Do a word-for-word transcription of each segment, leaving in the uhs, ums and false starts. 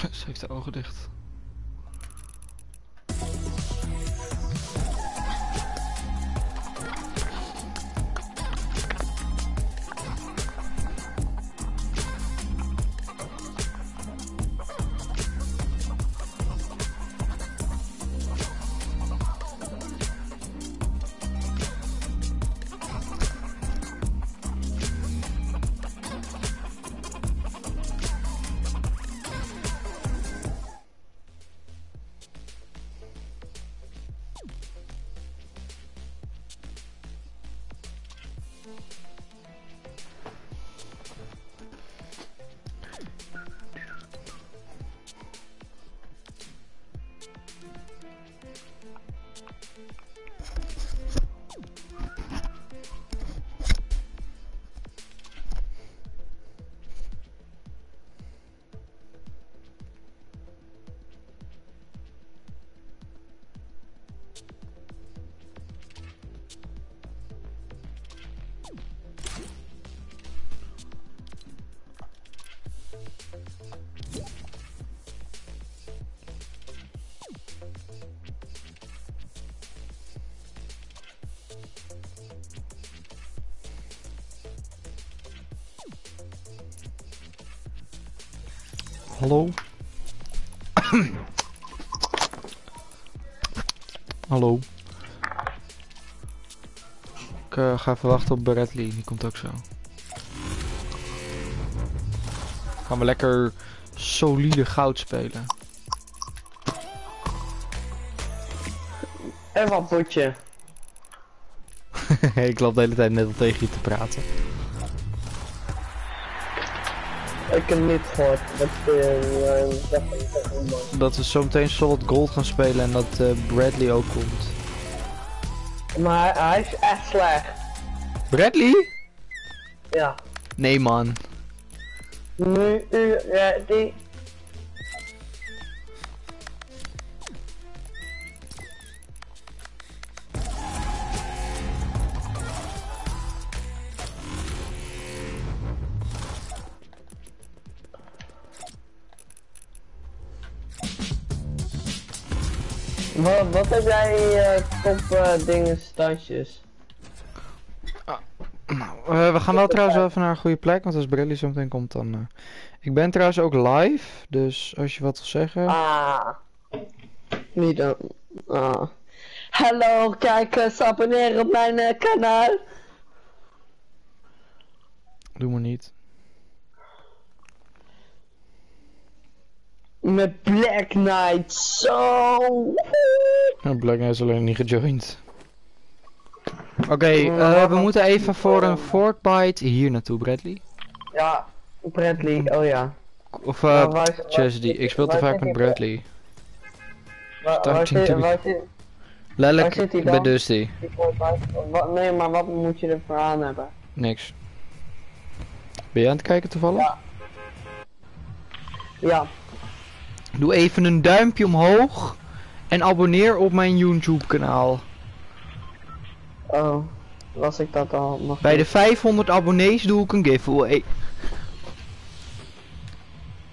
Ze heeft de ogen dicht. Hallo? Hallo? Ik uh, ga even wachten op Bradley, die komt ook zo. Gaan we lekker solide goud spelen. En wat potje? Ik loop de hele tijd net al tegen je te praten. Ik heb niet gehoord, dat, uh, dat, dat, dat we zo meteen Solid Gold gaan spelen en dat uh, Bradley ook komt. Maar hij, hij is echt slecht. Bradley? Ja. Nee man. Nu, u, ja, die... Wat, wat heb jij uh, top uh, dingen standjes? Ah, nou, uh, we gaan wel trouwens even naar een goede plek, want als Bradley zo meteen komt dan... Uh... Ik ben trouwens ook live, dus als je wat wil zeggen... Ah, niet dan... Ah. Hallo kijkers, abonneer op mijn uh, kanaal! Doe maar niet. Met Black Knight, zo! Ja, Black Knight is alleen niet gejoind. Oké, okay, uh, we moeten even voor een Fortnite hier naartoe, Bradley. Ja, Bradley, oh ja. Of uh, ja, waar is, waar, Chess, die. Ik speel te vaak met Bradley. Waar, waar, zit, waar, waar, Lelijk, waar zit hij dan? Bij Dusty. Nee, maar wat moet je ervoor aan hebben? Niks. Ben je aan het kijken toevallig? Ja. Ja. Doe even een duimpje omhoog en abonneer op mijn YouTube kanaal. Oh, las ik dat al nog? Bij de vijfhonderd abonnees doe ik een giveaway.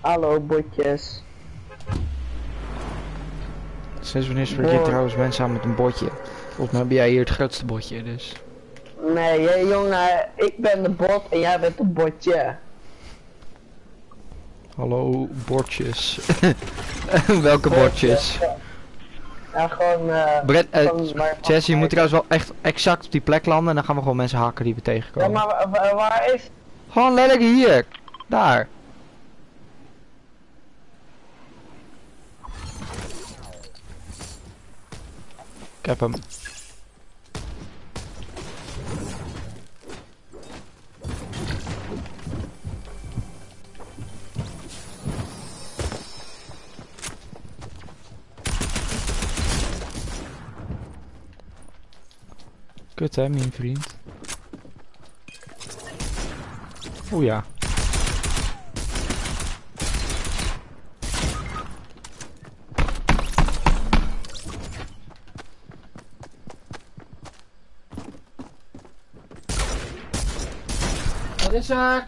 Hallo botjes. Sinds wanneer spreek je trouwens mensen aan met een botje? Volgens mij ben jij hier het grootste botje, dus. Nee, jij jongen, ik ben de bot en jij bent een botje. Hallo, bordjes. Welke bordjes? Ja, gewoon... Uh, Brett, uh, Jesse, je moet trouwens wel echt exact op die plek landen en dan gaan we gewoon mensen hakken die we tegenkomen. Ja, maar waar, waar is... Gewoon letterlijk hier. Daar. Ik heb hem. Kut hè, mijn vriend. Oh ja. Wat is er?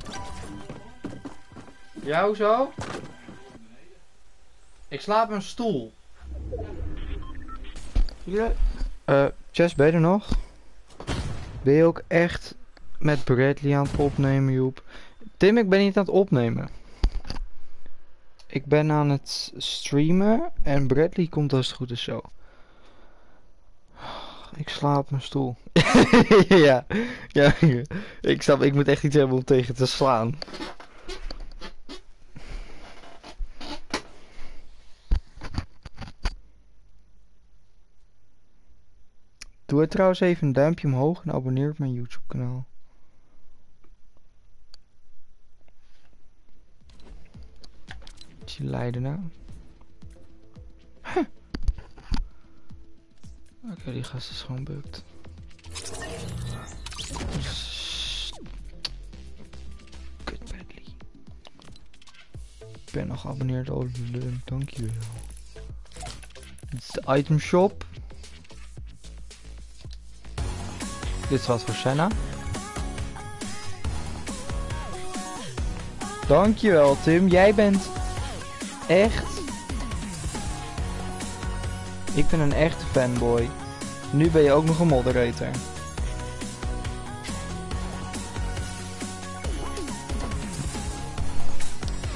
Ja, hoezo? Ik slaap een stoel. Ja. Uh, Chess, ben je er nog? Ben je ook echt met Bradley aan het opnemen, Joep? Tim, ik ben niet aan het opnemen. Ik ben aan het streamen en Bradley komt als het goed is zo. Ik slaap op mijn stoel. ja, ja, ik snap, ik moet echt iets hebben om tegen te slaan. Doe het trouwens even een duimpje omhoog en abonneer op mijn YouTube kanaal. Die Leidenaar. Huh. Oké, okay, die gast is gewoon bukt. Kut Bradley. Ik ben nog geabonneerd op Lun, dankjewel. Dit is de item shop. Dit is wat voor Senna. Dankjewel Tim, jij bent echt. Ik ben een echte fanboy. Nu ben je ook nog een moderator.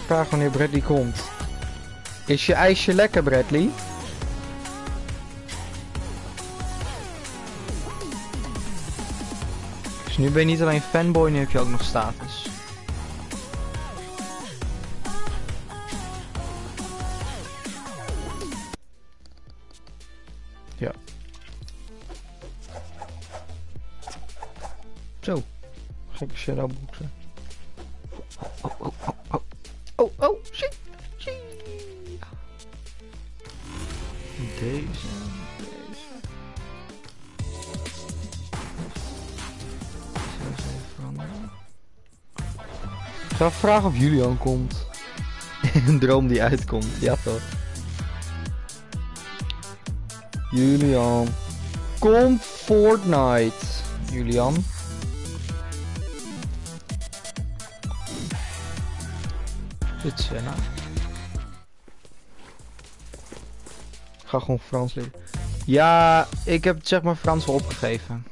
Vraag wanneer Bradley komt. Is je ijsje lekker, Bradley? Dus nu ben je niet alleen fanboy, nu heb je ook nog status. Ja. Zo. Gekke shadowboxen. Oh, oh, oh, oh. Oh, oh, shit. Shit. Deze. Deze. Zo, zo veranderen. Ik zou vragen of Julian komt. Een droom die uitkomt. Ja, toch. Julian. Kom Fortnite. Julian. Dit is Senna. Ik ga gewoon Frans leren. Ja, ik heb het zeg maar Frans al opgegeven.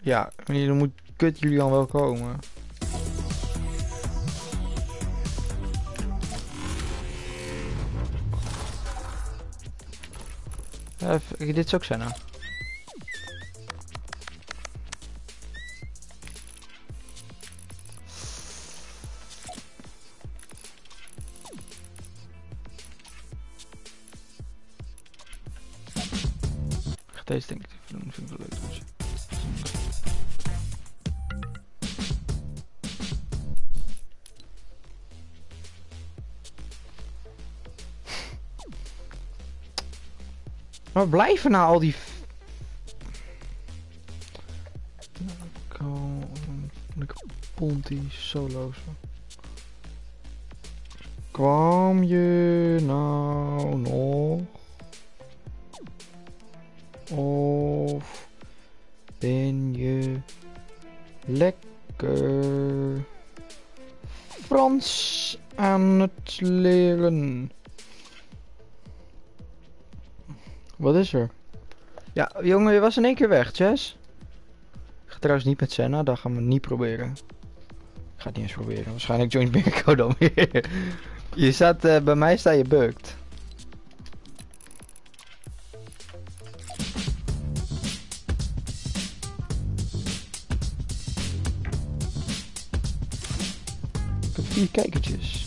Ja, dan moet kut Julian wel komen. Even, dit is ook Senna. Echt deze denk ik even doen, vind ik wel leuk. Dus. Maar blijven nou al die... Ponty solo's. Kwam je nou nog? Of ben je lekker Frans aan het leren? Wat is er? Ja, jongen, je was in één keer weg, Chess. Ik ga trouwens niet met Senna, dat gaan we niet proberen. Ik ga het niet eens proberen, waarschijnlijk joint Mirko dan weer. Je staat, uh, bij mij sta je bugged. Ik heb vier kijkertjes.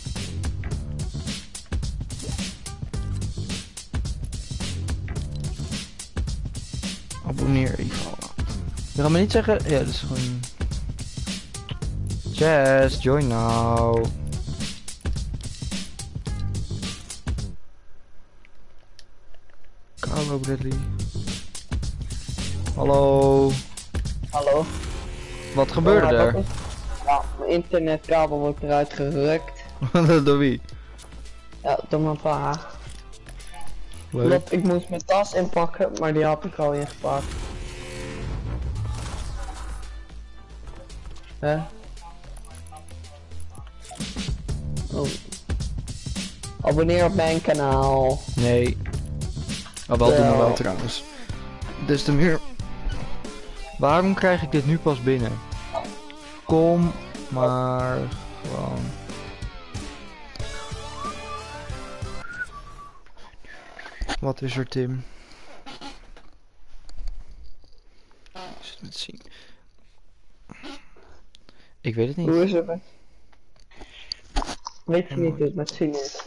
Abonneer je. Je gaat me niet zeggen... Ja, dat is gewoon... Chess, join now. Hallo Bradley. Hallo. Hallo. Wat gebeurde oh, er? Is... Ja, mijn internetkabel wordt eruit gerukt. Door wie? Ja, door mijn pa. Leuk. Ik moest mijn tas inpakken, maar die had ik al ingepakt. Hè? Huh? Oh. Abonneer op mijn kanaal. Nee. Maar wel, wel doen we wel trouwens. Dus de muur... Waarom krijg ik dit nu pas binnen? Kom maar gewoon. Wat is er, Tim? Zullen we het zien? Ik weet het niet. Hoe is het? Weet je niet hoe het met zien is?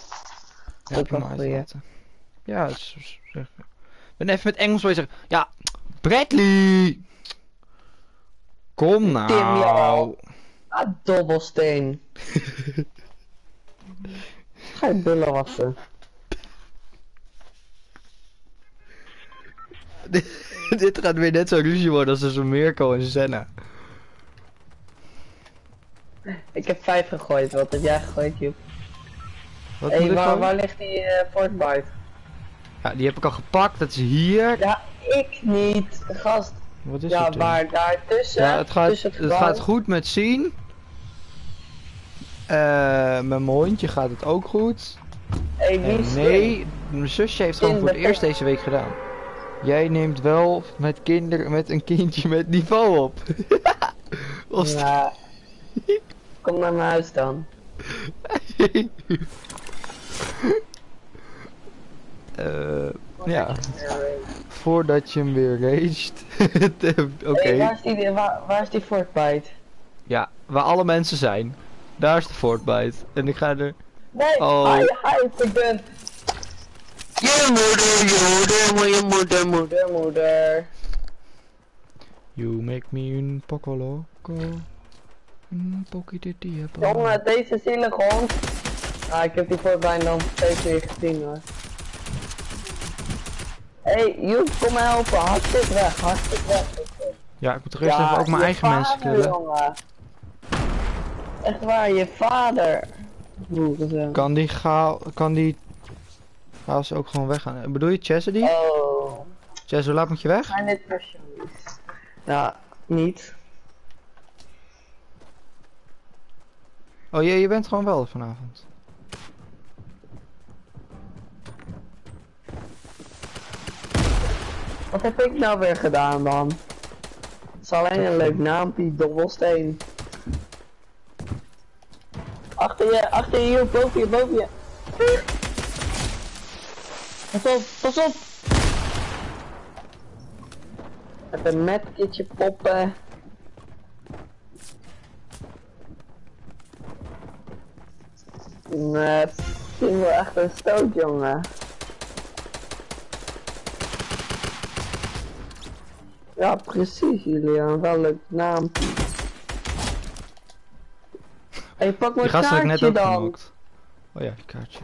Ja, ik kan het. Ja, is... Ik ben even met Engels bezig. Ja, Bradley! Kom nou! Tim, jou! Ah, dobbelsteen! Ga je billen wassen? Dit gaat weer net zo'n ruzie worden als tussen Mirko en Senna. Ik heb vijf gegooid, wat heb jij gegooid, Joep? Wat hey, waar, waar ligt die uh, Fortnite? Ja, die heb ik al gepakt, dat is hier. Ja, ik niet, gast. Wat is ja, waar daar tussen. Ja, het gaat, tussen het, het gaat goed met zien. Uh, met mijn hondje gaat het ook goed. Hey, wie is nee, in? Mijn zusje heeft gewoon in voor het eerst deze week gedaan. Jij neemt wel met kinderen met een kindje met niveau op. Ja. Kom naar mijn huis dan. uh, ja. Voordat je hem weer raged. Oké. Okay. Hey, waar, waar, waar is die Fortnite? Ja, waar alle mensen zijn. Daar is de Fortnite. En ik ga er... Nee, oh. Hi, hi, ik ben... Je moeder, je moeder, je moeder, moeder, moeder. You make me een pokoloco. Een pokkie dit die heb al. Jongen, deze zielige hond. Ah, ik heb die voor bijna nog steeds weer gezien hoor. Hey, Joep, kom me helpen. Hartstikke weg, hartstikke weg. Ja, ik moet er eerst ja, even ook mijn eigen vader, mensen killen. Jongen. Echt waar, je vader. Broer, kan die gaal, kan die... Gaan ze ook gewoon weggaan. Bedoel je Chess die? Oh. Chess, hoe laat moet je weg? Dit ja, niet. Oh jee, je bent gewoon wel vanavond. Wat heb ik nou weer gedaan dan? Het is alleen een leuk naampje, dobbelsteen. Achter je, achter je, hier, boven je, boven je. Pas op, pas op! Even een medkitje poppen. Nee, het is wel echt een stoot, jongen. Ja, precies, Julian. Wel een leuk naam. Hey, pak mijn kaartje net ook dan! Gemokt. Oh ja, kaartje.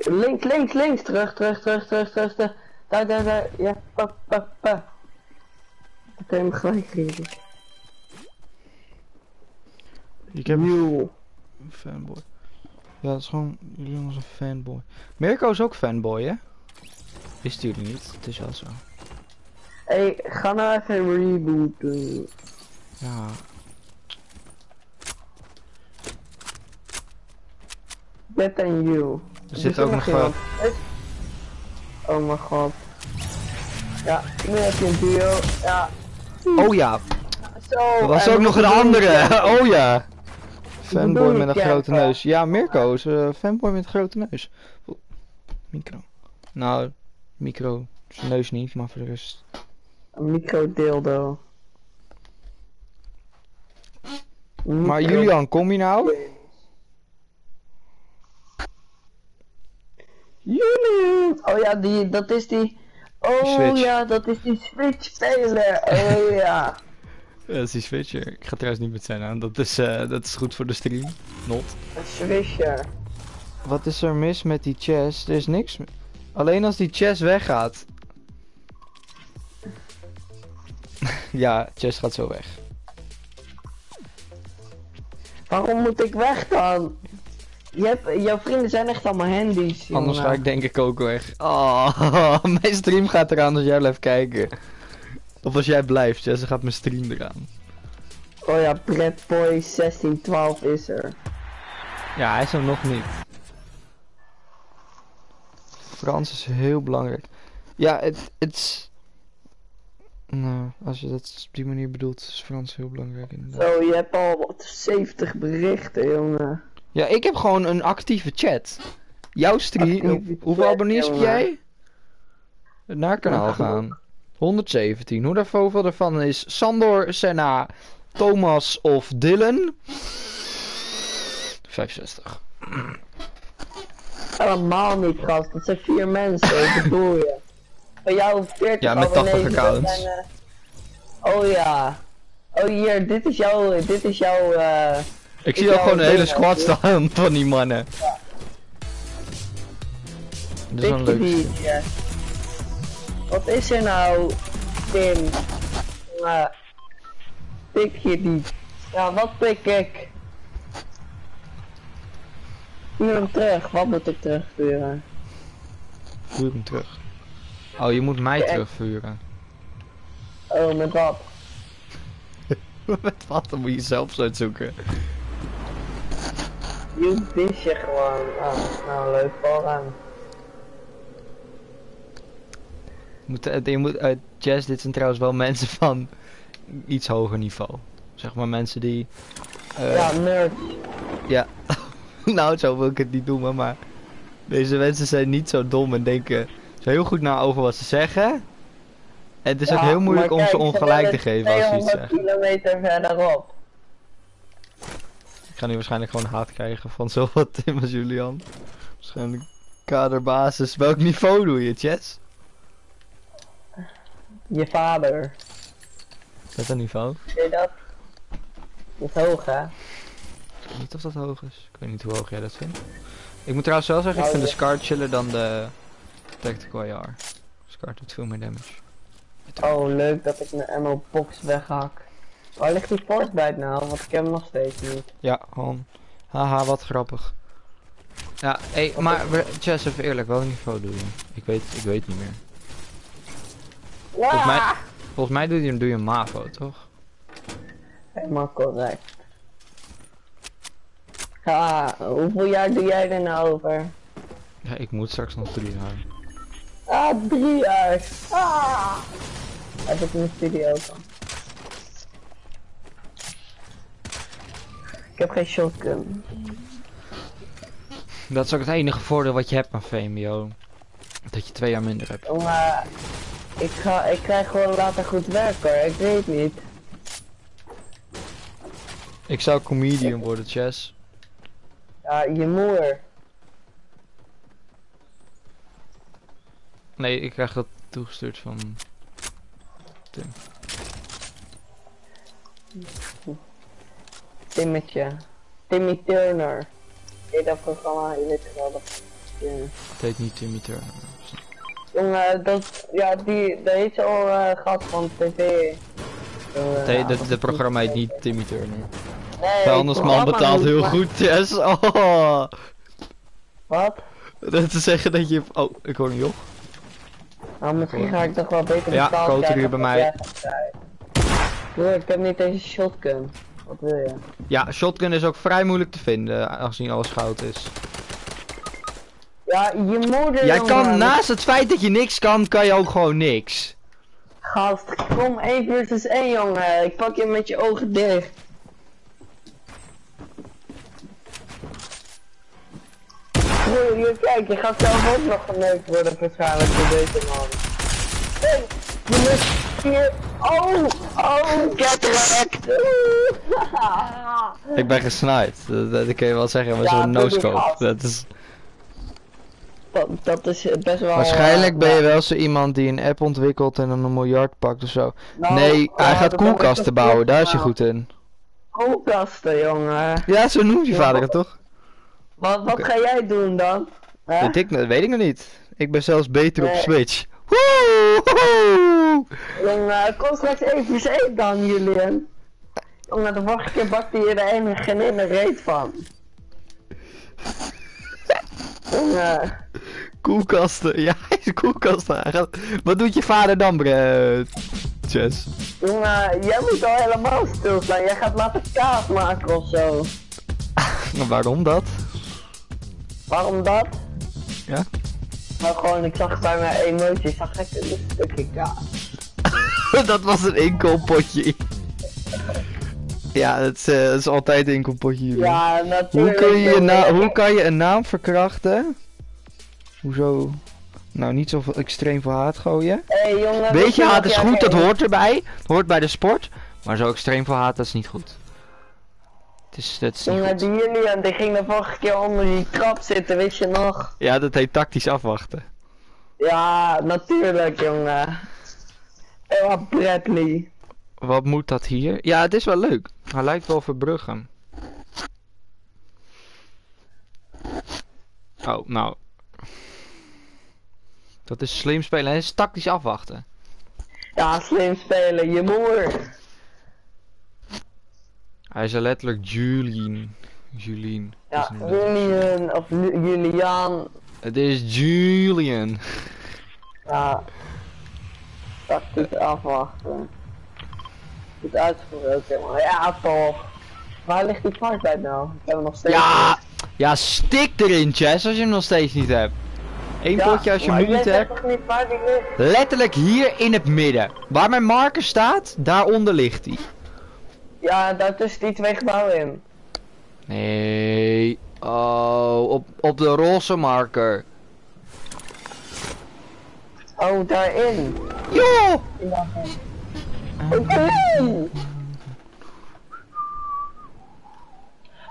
Links, links, links, terug, terug, terug, terug, terug, terug. Daar, daar, daar, ja, pa, pa, pa. Ik kan hem gelijk geven. Ik heb een fanboy. Ja, dat is gewoon, jullie als een fanboy. Mirko is ook fanboy, hè? Wist jullie niet, het is al zo. Hé, hey, ga nou even rebooten. Ja. Better than you. Er zit ook nog wat. Oh mijn god. Ja, nu heb je een duo. Ja. Oh ja. Zo, er was ook nog een andere. Oh ja. Fanboy met een grote neus. Ja, Mirko is uh, fanboy met een grote neus. Micro. Nou, micro. Zijn neus niet, maar voor de rest. Een micro dildo. Maar Julian, kom je nou? Julian! Oh ja, die, dat is die... Oh switch. Ja, dat is die Switch-speler! Oh ja! Dat is die Switcher. Ik ga trouwens niet met zijn aan, dat is, uh, dat is goed voor de stream. Not. Een Switcher. Wat is er mis met die Chess? Er is niks... Alleen als die Chess weggaat. Ja, Chess gaat zo weg. Waarom moet ik weg dan? Je hebt, jouw vrienden zijn echt allemaal handies, jongen. Anders ga ik denk ik ook weg. Oh, mijn stream gaat eraan als jij blijft kijken. Of als jij blijft, ja, ze gaat mijn stream eraan. Oh ja, Pretboy zestien twaalf is er. Ja, hij is er nog niet. Frans is heel belangrijk. Ja, het is... Nou, als je dat op die manier bedoelt, is Frans heel belangrijk inderdaad. Oh, je hebt al wat zeventig berichten, jongen. Ja, ik heb gewoon een actieve chat. Jouw stream, hoeveel abonnees heb jij? Naar kanaal gaan. honderdzeventien. Hoe daarvoor, hoeveel daarvan is Sandor, Senna, Thomas of Dylan? vijfenzestig. Helemaal niet, gast. Dat zijn vier mensen, ik bedoel je. Van jou veertig. Ja, met tachtig accounts. En, uh... Oh ja. Oh hier, dit is jouw, dit is jouw... Uh... Ik zie al gewoon een hele squad staan van die mannen. Ja. Dat is wel leuk. Wat is er nou, Tim? Uh, pik je die? Ja, wat pik ik? Stuur hem terug, wat moet ik terugvuren? Stuur hem terug. Oh, je moet mij terugvuren. Oh, met wat? Met wat? Dan moet je zelf uitzoeken. Je wist je gewoon. Oh, nou, leuk vooraan. Moet, je moet uit uh, Chess, dit zijn trouwens wel mensen van iets hoger niveau. Zeg maar mensen die... Uh, ja, nerd. Ja. Nou, zo wil ik het niet noemen, maar... Deze mensen zijn niet zo dom en denken zo heel goed na over wat ze zeggen. En het is ja, ook heel moeilijk kijk, om ze ongelijk te geven als ze iets zeggen. tweehonderd kilometer verderop. Ik ga nu waarschijnlijk gewoon haat krijgen van zowel Tim als Julian. Waarschijnlijk kaderbasis. Welk niveau doe je, Chess? Je vader. Is dat een niveau? Zie je dat? Dat is hoog, hè? Ik weet niet of dat hoog is. Ik weet niet hoe hoog jij dat vindt. Ik moet trouwens wel zeggen, ik vind de SCAR chiller dan de Tactical A R. SCAR doet veel meer damage. Oh, leuk dat ik mijn ammo box weghak. Waar ligt die Fortnite nou? Want ik heb hem nog steeds niet. Ja, gewoon. Haha, wat grappig. Ja, hé, hey, maar Chess, even eerlijk, welk niveau doe je? Ik weet, ik weet niet meer. Volgens mij, volgens mij doe je, doe je een MAVO, toch? Helemaal correct. Ha, hoeveel jaar doe jij er nou over? Ja, ik moet straks nog drie jaar. Ah, drie jaar! Ah! Heb ik in de studio ook al. Ik heb geen shotgun. Dat is ook het enige voordeel wat je hebt aan V M B O. Dat je twee jaar minder hebt. Oh, maar... Ik ga, ik krijg gewoon later goed werk hoor, ik weet niet. Ik zou comedian worden, Chess. Ja, je moeder. Nee, ik krijg dat toegestuurd van... Tim. Timmetje. Timmy Turner. Deed dat programma in dit geval dat... Ja. Het heet niet Timmy Turner. Jongen, dat, ja, die, dat heet al uh, gehad van tv. Uh, nee, ja, dat programma heet niet Timmy Turner. Nee, de Andersman betaalt heel maar... goed, Chess. Oh. Wat? Dat te zeggen dat je... Oh, ik hoor niet op. Nou, misschien oh. ga ik toch wel beter ja, betaald krijgen. Ja, hier bij mij. Broer, ik heb niet eens shotgun. Wat wil je? Ja, shotgun is ook vrij moeilijk te vinden, aangezien alles goud is. Ja, je moeder... Jij jongen. kan naast het feit dat je niks kan, kan je ook gewoon niks. Gast, kom één versus één jongen. Ik pak je met je ogen dicht. Broer, hier kijk, je gaat zelf ook nog geneukt worden waarschijnlijk door deze man. Je moet hier... Oh, oh, get wrecked. Ik ben gesnijd. Dat, dat kun je wel zeggen, maar ja, zo'n no-scope. Dat is... Dat, dat is best wel... Waarschijnlijk uh, ben je wel zo iemand die een app ontwikkelt en dan een miljard pakt of zo. Nou, nee, uh, hij gaat koelkasten bouwen, daar is hij goed in. Koelkasten, jongen. Ja, zo noemt je ja, vader het toch? Wat, wat okay. ga jij doen dan? Huh? Weet, ik, weet ik nog niet. Ik ben zelfs beter nee. op Switch. Woehoe! Woehoe! Jongen, kom straks één voor één dan, Julian. Jongen, de vorige keer bakte je er een geen ene reet van. Jongen... Koelkasten, ja, hij is koelkasten. Wat doet je vader dan, Brett? Chess? Maar jij moet al helemaal stilstaan. Jij gaat laten kaas maken ofzo. Waarom dat? Waarom dat? Ja? Nou gewoon, ik zag bij mijn emoties, ik zag lekker een stukje kaas. Dat was een inkoelpotje. Ja, dat is, uh, is altijd een inkoelpotje. Ja, natuurlijk. Hoe, kun je je hoe kan je een naam verkrachten? Hoezo? Nou, niet zo extreem veel haat gooien. Hey, jongen, weet je, haat is goed, dat hoort erbij. Hoort bij de sport. Maar zo extreem veel haat, dat is niet goed. Het is, dat is niet jongen, goed. Die Julian, die ging de vorige keer onder die trap zitten, weet je nog? Ja, dat heet tactisch afwachten. Ja, natuurlijk, jongen. Oh, Bradley. Wat moet dat hier? Ja, het is wel leuk. Hij lijkt wel Verbruggen. Oh, nou. Dat is slim spelen. En is tactisch afwachten. Ja, slim spelen. Je moer. Hij is letterlijk Julian. Julian. Ja, Julian. Of Julian. Het is Julian. Ja. Tactisch afwachten. Goed uitgevoerd ook helemaal. Ja, toch. Waar ligt die Fortnite nou? Ik heb hem nog steeds ja! Niet. Ja, stik erin, Chess, als je hem nog steeds niet hebt. Eén ja, potje als je hem nu niet hebt. Niet letterlijk hier in het midden. Waar mijn marker staat, daaronder ligt hij. Ja, daar tussen die twee gebouwen in. Nee. Oh, op, op de roze marker. Oh, daarin. Joh! Ja. Okay. Oh,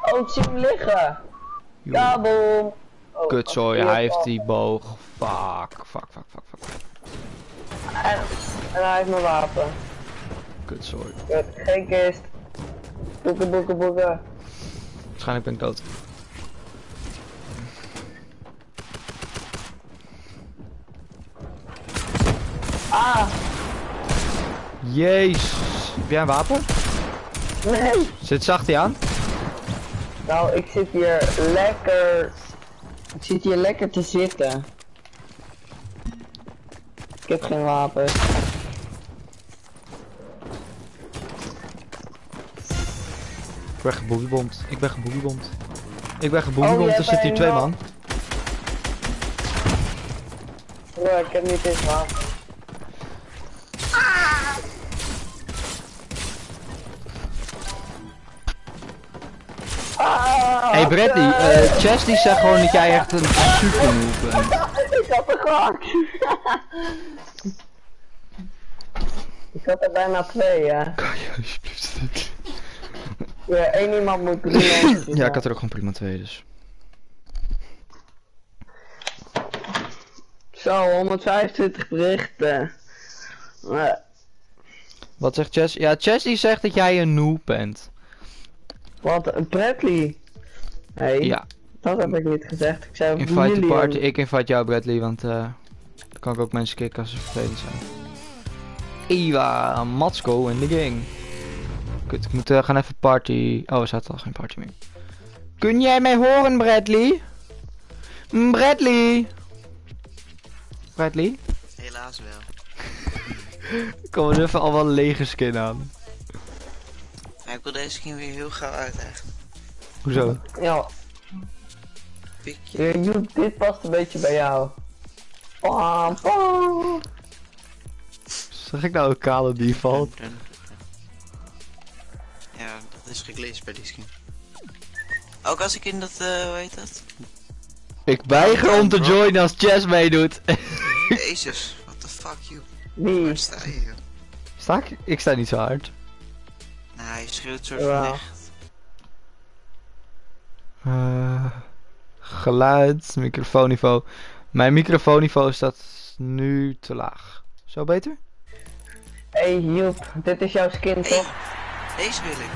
ik zie hem liggen. Kabel. Oh, kutzooi, hij heeft die boog. Fuck, fuck, fuck, fuck, fuck. En, en hij heeft mijn wapen. Kutzooi. Kut, geen kist. Boeken, boeken, boeken. Waarschijnlijk ben ik dood. Ah! Jezus, heb jij een wapen? Nee. Zit zacht hij aan? Nou, ik zit hier lekker... Ik zit hier lekker te zitten. Ik heb geen wapen. Ik ben geboeibomd. Ik ben geboeibomd. Ik ben geboeibomd, oh, er zitten hier twee man. Nee, ik heb niet eens wapen. Hey Bradley, uh, Chess die zegt gewoon dat jij echt een super noob bent. Ik had er gehakt. Ik had er bijna twee, ja. Kan je alsjeblieft niet? Ja, één iemand moet drie. Ja, ik had er ook gewoon prima twee, dus. Zo, honderdvijfentwintig berichten. Maar... Wat zegt Chess? Ja, Chess die zegt dat jij een noob bent. Wat, een Bradley? Hey, ja. Dat heb ik niet gezegd. Ik zei invite de party. Ik invite jou, Bradley, want uh, dan kan ik ook mensen kicken als ze vervelend zijn. Ewa, Matsko in de gang. Kut, ik moet uh, gaan even party. Oh, er staat al geen party meer. Kun jij mij horen, Bradley? Bradley! Bradley? Helaas wel. Kom er even al wel een lege skin aan. Ja, ik wil deze skin weer heel gauw uit eigenlijk. Hoezo? Ja. Pikje. Ja, dit past een beetje bij jou. Pam, pam. Zeg ik nou een kale default? Ja, dat is geglitcht bij die skin. Ook als ik in dat, uh, hoe heet dat? Ik weiger om te joinen als Chess meedoet. Jezus, what the fuck, you. Nee. Waar sta je, joh? Sta ik? Ik sta niet zo hard. Nou, hij schreeuwt soort van echt. Uh, geluid, microfoonniveau. Mijn microfoonniveau staat nu te laag. Zo beter? Hey Youp, dit is jouw skin toch? Hey, deze wil ik.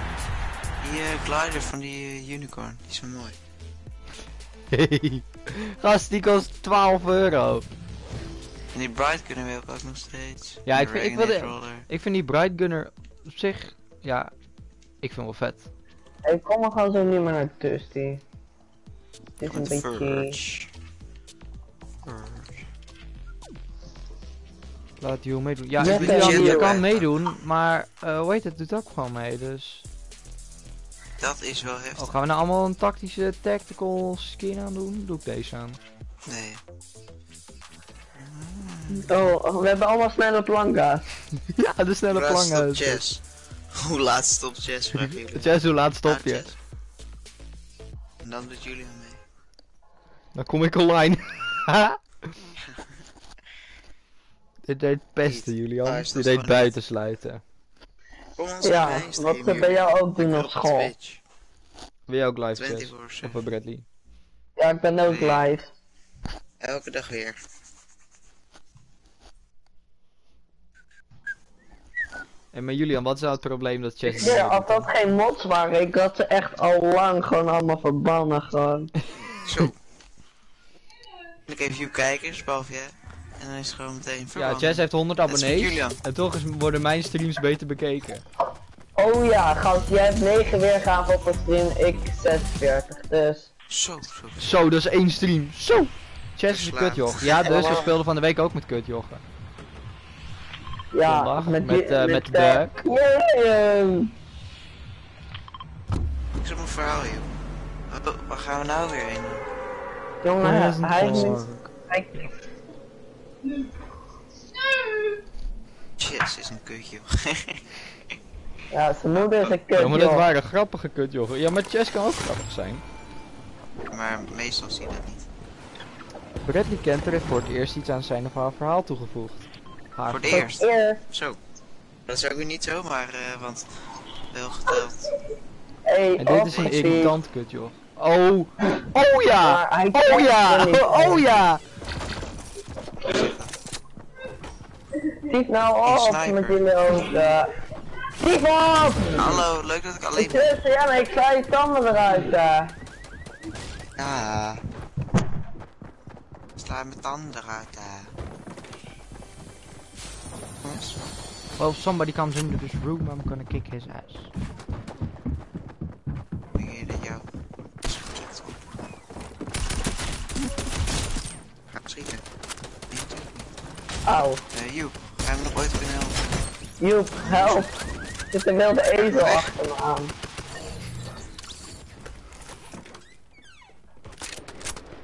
Die uh, glider van die uh, unicorn, die is wel mooi. Hey, gast, die kost twaalf euro. En die Bright Gunner wil ik ook nog steeds. Ja, ik vind, ik, wilde, ik vind die Bright Gunner op zich, ja, ik vind wel vet. Ik kom er gewoon zo niet meer naar Dusty. Het is een beetje... Verge. Verge. Laat Julian meedoen. Ja, ja, Julian, je Julian kan meedoen, maar uh, hoe heet het, doet ook gewoon mee, dus... Dat is wel heftig. Oh, gaan we nou allemaal een tactische tactical skin aan doen? Doe ik deze aan? Nee. Oh, we hebben allemaal snelle planga's. Ja, de snelle planga's. Chess. Hoe laat stopt Chess, vraag ik. Chess, hoe laat stop je? En dan doet Julian mee. Dan kom ik online. Dit deed pesten, Julian. Ah, Dit deed buitensluiten. Kom ons ja, wat ben jou ook doen op school? Wil jij ook live, Chess? Of bij Bradley? Ja, ik ben ook nee. live. Elke dag weer. En maar Julian, wat is nou het probleem dat Chess... Ja, als dat geen mods waren, ik had ze echt al lang gewoon allemaal verbannen gewoon. Zo. Ik even je kijkers, behalve jij. En dan is het gewoon meteen verbannen. Ja, Chess heeft honderd abonnees. En toch is, worden mijn streams beter bekeken. Oh ja, gast, jij hebt negen weergaven op een stream, ik zesenveertig, dus... Zo, zo. Zo, dat is één stream. Zo! Chess is een kutjoch. Ja, dus we speelden van de week ook met kutjochen. Ja, zondag, met, die, met, uh, met, met de duik. William! Ik zit op een verhaal, joh. Waar gaan we nou weer heen? Jongen, ja, hij is niet... Hij... Chess is een kutje, joh. Ja, zijn moeder is een kut, joh. Ja, maar dat waren grappige kut, joh. Ja, maar Chess kan ook grappig zijn. Maar meestal zie je dat niet. Bradley Kenter heeft voor het eerst iets aan zijn of haar verhaal toegevoegd. Haar voor het eerst. Zo. Dat is ook weer niet zo, maar uh, want wel geteld. Hey, en dit is een irritant kut, joh. Oh, oh ja, oh ja, oh ja. Diep nou af met jullie ogen. Diep af! Hallo, leuk dat ik alleen ben. Ja, maar ik sla je tanden eruit. Ja. Sla mijn tanden eruit. Well, somebody comes into this room, I'm gonna kick his ass. Ik weet dat jou. Ga ik schieten? Auw. Eh, Youp, ga je me nog ooit kunnen helpen? Youp, help! Er zit een wilde ezel achter me aan.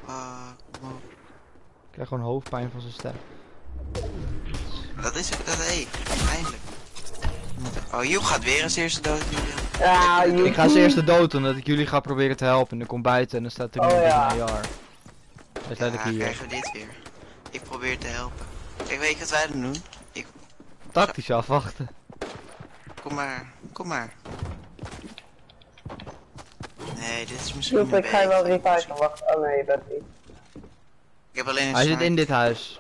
Ah, kom op. Ik krijg gewoon hoofdpijn van zijn stem. Dat is het, dat hé, eindelijk. Oh, Joep gaat weer als eerste dood. Ja, Joep. Ik ga als eerste dood omdat ik jullie ga proberen te helpen. En dan kom buiten en dan staat er nu oh, ja. een A R. Dus ja, dan krijgen we dit weer. Ik probeer te helpen. Kijk, weet je wat wij dan doen? Ik... Tactisch afwachten. Kom maar, kom maar. Nee, dit is misschien Joep, ik ga je wel revive wachten. Oh nee, dat niet. Ik heb alleen een Hij zit in dit huis.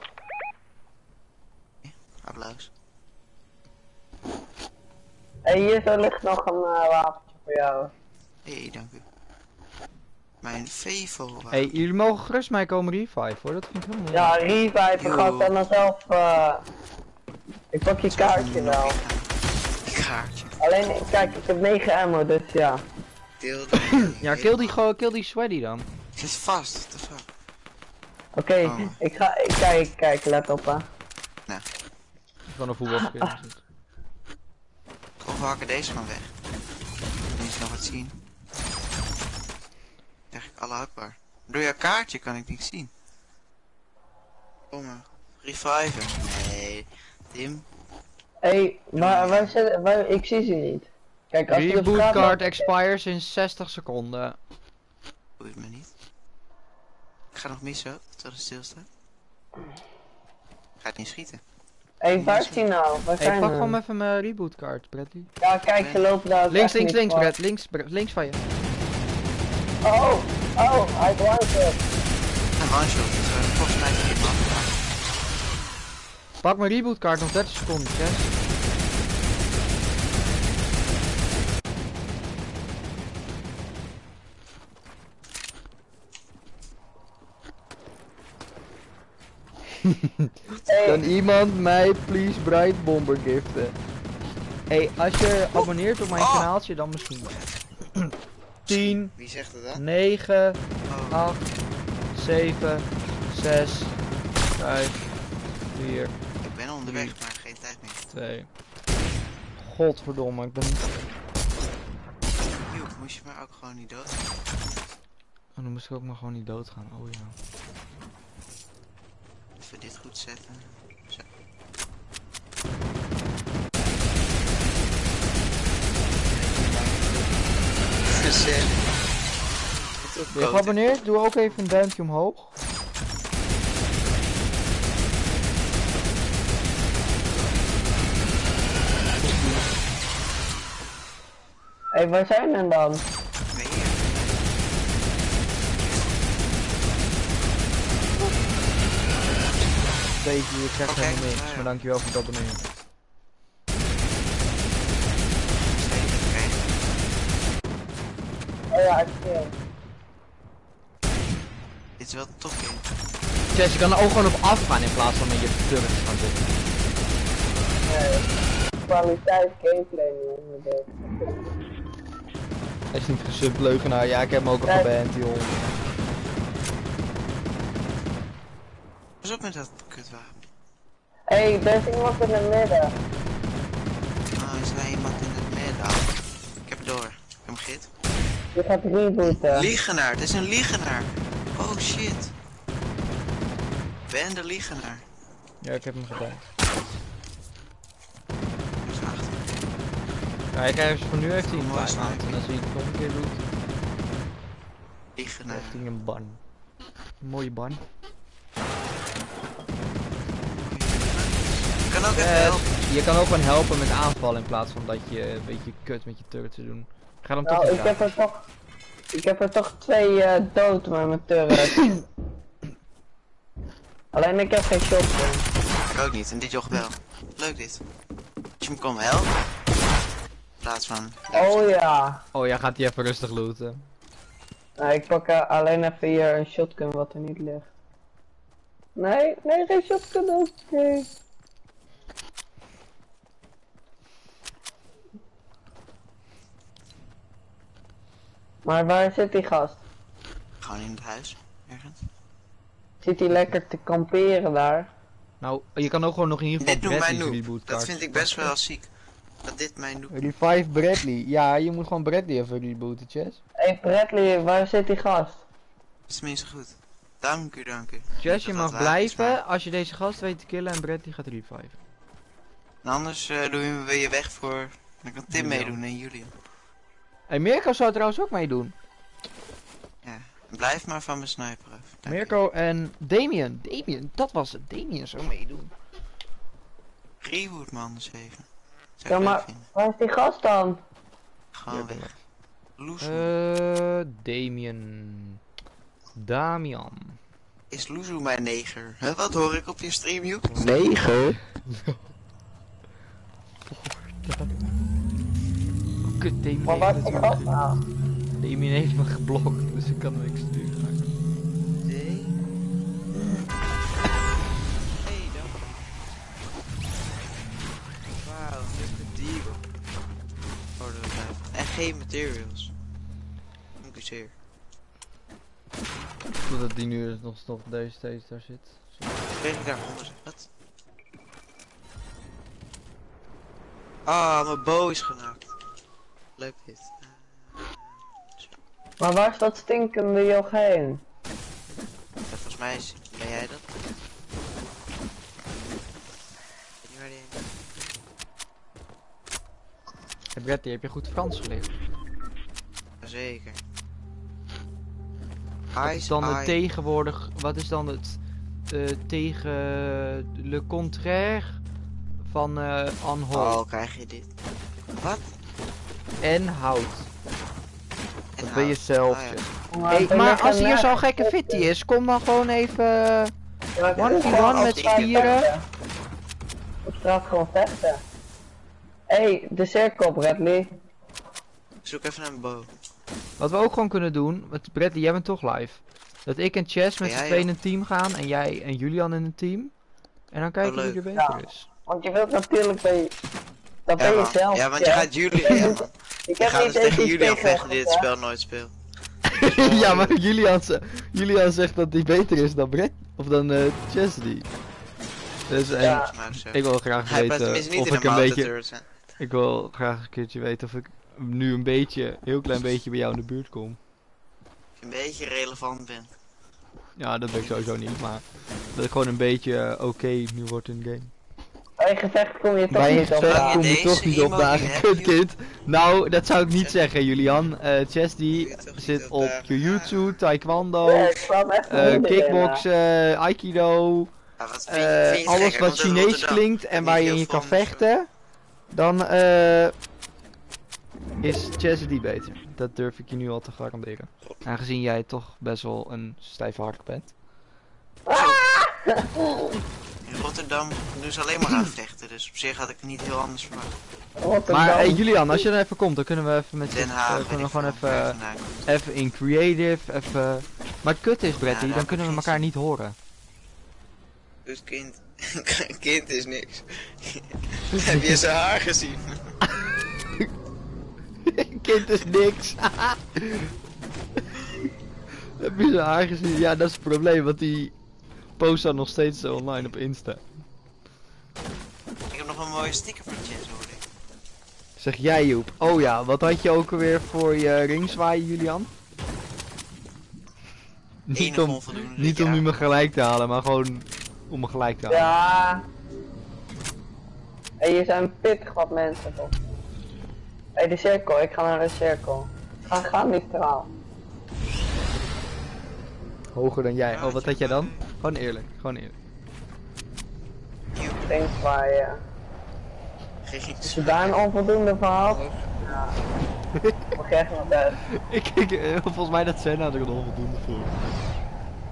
Applaus. Hey, hier zo ligt nog een uh, wapentje voor jou. Hé, hey, dank u. Mijn vevel. Hé, hey, jullie mogen gerust mij komen revive hoor, dat vind ik helemaal Ja, revive, gaat dan zelf. Uh... Ik pak je kaartje wel. Kaartje. Alleen, kijk, ik heb negen ammo, dus ja. Deel die ja, kill die gewoon, kill die sweaty dan. Het is vast, what the fuck. Oké, okay, oh. ik ga, ik, kijk, kijk, let op hè. Nou. Van een voetbalspeler ah. zit. Of we hakken deze maar weg. Eens nog wat zien. Zeg ik alle hakbaar. Door jouw kaartje kan ik niks zien. Kom maar. Reviver. Nee. Tim. Hé, hey, maar waar zijn, waar, ik zie ze niet. Kijk, als je bootcard gaat... expires in zestig seconden. Boeit me niet. Ik ga nog missen, terwijl het stilstaat. Gaat niet schieten. Hé, hey, waar is die nou? Waar hey, zijn pak gewoon even mijn rebootkaart, Bradley. Ja, kijk, ze lopen daar. Links, links, links, Brad. Links, links van je. Oh, oh, hij blijft het. Een handshot, volgens mij is het. Pak mijn rebootkaart, nog dertig seconden, Chess. Hey. Kan iemand mij please Bright Bomber giften? Hé, hey, als je oh. abonneert op mijn oh. kanaaltje dan misschien tien, wie zegt het dan? negen, oh. acht, zeven, zes, vijf, vier, ik ben al onderweg, maar geen tijd meer. Nee. Godverdomme, ik ben... Joep, moest je maar ook gewoon niet dood gaan? Oh, dan moest ik ook maar gewoon niet dood gaan, oh ja. Even dit goed zetten. Zo. Gezellig. Je geabonneerd, doe ook even een duimpje omhoog. Hé, hey, waar zijn we dan? Nee. Beetje, je krijgt helemaal niks, maar dankjewel voor het abonneren. Oh ja, ik speel. Dit is wel tof in. Chess, je kan er ook gewoon op afgaan in plaats van met je turret te gaan zitten. Nee, kwaliteit gameplay nu. Hij is niet gesubt, leugenaar. Ja, ik heb hem ook al geband, joh. Pas op met dat kutwapen. Hé, hey, er is iemand in het midden. Oh, is daar iemand in het midden? Ik heb door. Ik heb hem git. Je gaat rebooten. Liegenaar, het is een liegenaar. Oh shit. Ben de liegenaar. Ja, ik heb hem geband. Ja, ik krijg van nu heeft hij een mooi sniper en als hij het nog een keer doet. Heeft hij een ban. Een mooie ban. Je kan ook even helpen. Je kan ook gewoon helpen met aanvallen in plaats van dat je een beetje kut met je turret te doen. Ga dan toch nou, ik heb er toch Ik heb er toch twee uh, dood met mijn turret. Alleen ik heb geen shotgun. Ik ook niet, en dit joch wel. Leuk dit. Dat je me kon helpen. Van. Oh ja. Oh ja, gaat hij even rustig looten. Nou, ik pak uh, alleen even hier een shotgun wat er niet ligt. Nee, nee, geen shotgun, oké. Okay. Maar waar zit die gast? Gewoon in het huis, ergens. Zit hij lekker te kamperen daar? Nou, je kan ook gewoon nog in ieder geval Bradley rebootkaart. Dat vind ik best wel ziek. Dat dit mijn doet. Revive Bradley. Ja, je moet gewoon Bradley even rebooten, Chess. Hé hey Bradley, waar zit die gast? Dat is tenminste goed. Dank u, dank u. Chess, je mag blijven maar... als je deze gast weet te killen en Bradley gaat reviven. En anders uh, doe je, wil je weg voor... Dan kan Tim Julian meedoen en Julian. Hé, Mirko zou trouwens ook meedoen. Ja, blijf maar van mijn sniper af. Mirko en Damien. Damien, dat was het. Damien zou meedoen. Reboot me anders even. Ja, maar waar is die gast dan? Gaan weg. Loes. Uh, Damien. Damian. Is Loezoe mijn neger? Huh, wat hoor ik op je stream, Youp? Neger? Kut, Damien. Maar waar is die gast nou? Damien heeft me geblokt, dus ik kan niks sturen. Nee. Geen materials. Incluseer. Totdat die nu nog stof deze steeds daar zit. Kreeg ik daar honderd? Wat? Ah, mijn bow is genaakt. Leuk dit. Maar waar is dat stinkende joch heen? Ja, volgens mij is, ben jij dat? Bradley, heb je goed Frans geleerd? Zeker. Wat is dan het tegenwoordig... Wat is dan het... Uh, tegen... Le contraire... Van... Uh, Anhol. Oh, krijg je dit. Wat? En hout. En dat ben je zelf. Oh, ja. Maar, hey, maar als hier zo'n gekke fitty is, kom dan gewoon even... one v one met vieren. Ik ga gewoon vechten. Hé, hey, de cirkel, Bradley. Zoek even naar een bow. Wat we ook gewoon kunnen doen, want Bradley, jij bent toch live. Dat ik en Chess met z'n tweeën in een team gaan en jij en Julian in een team. En dan kijken oh, wie er beter ja. is. Want je wilt natuurlijk bij... Dat ja, ben je man. zelf. Ja, want ja. je gaat Julian... Ja, man. Ik heb ga niet dus tegen Julian vechten die dit spel nooit speelt. Ja, maar Julian, Julian zegt dat hij beter is dan Brad of dan uh, Chess die. Dus, en ja. Ik wil graag weten ja, het is niet of ik een beetje... Dirt, ik wil graag een keertje weten of ik nu een beetje, heel klein beetje bij jou in de buurt kom. Een beetje relevant ben. Ja, dat ben ik sowieso niet, maar dat ik gewoon een beetje oké okay nu word in de game. Bij een gevecht kom je toch bij niet op ja, kom je toch niet opdagen, kutkind. Nou, dat zou ik niet zeggen, Julian. Uh, Chess die zit op jiu-jitsu, taekwondo, uh, kickboksen, aikido. Uh, alles wat Chinees klinkt en waar je in je kan vechten, dan uh, is Chess die beter. Dat durf ik je nu al te garanderen. Aangezien jij toch best wel een stijve hark bent. In Rotterdam doen ze alleen maar aan vechten, dus op zich had ik het niet heel anders verwacht. Maar hey, Julian, als je er even komt, dan kunnen we even met Den Haag, uh, kunnen we gewoon even, even in creative, even... Maar het kut is, Bradley, ja, dan kunnen we elkaar zin. niet horen. Dus kind... kind is niks. Heb je zijn haar gezien? Kind is niks. Heb je zijn haar gezien? Ja, dat is het probleem, want die... post dat nog steeds online op Insta. Ik heb nog een mooie sticker voor Chess, hoor ik. Zeg jij, Joep. Oh ja, wat had je ook alweer voor je ringzwaai, Julian? Niet om, niet om nu me gelijk te halen, maar gewoon om me gelijk te halen. Ja. Hé, hey, hier zijn pittig wat mensen toch. Hé, hey, de cirkel. Ik ga naar de cirkel. Ga, ga niet straal. Hoger dan jij. Oh, wat had jij dan? Gewoon eerlijk, gewoon eerlijk. Denkbaar, ja. Is je daar een onvoldoende verhaal? Ja. Wat krijg je nog uit? Ik, ik, uh, volgens mij dat Senna er een onvoldoende voor.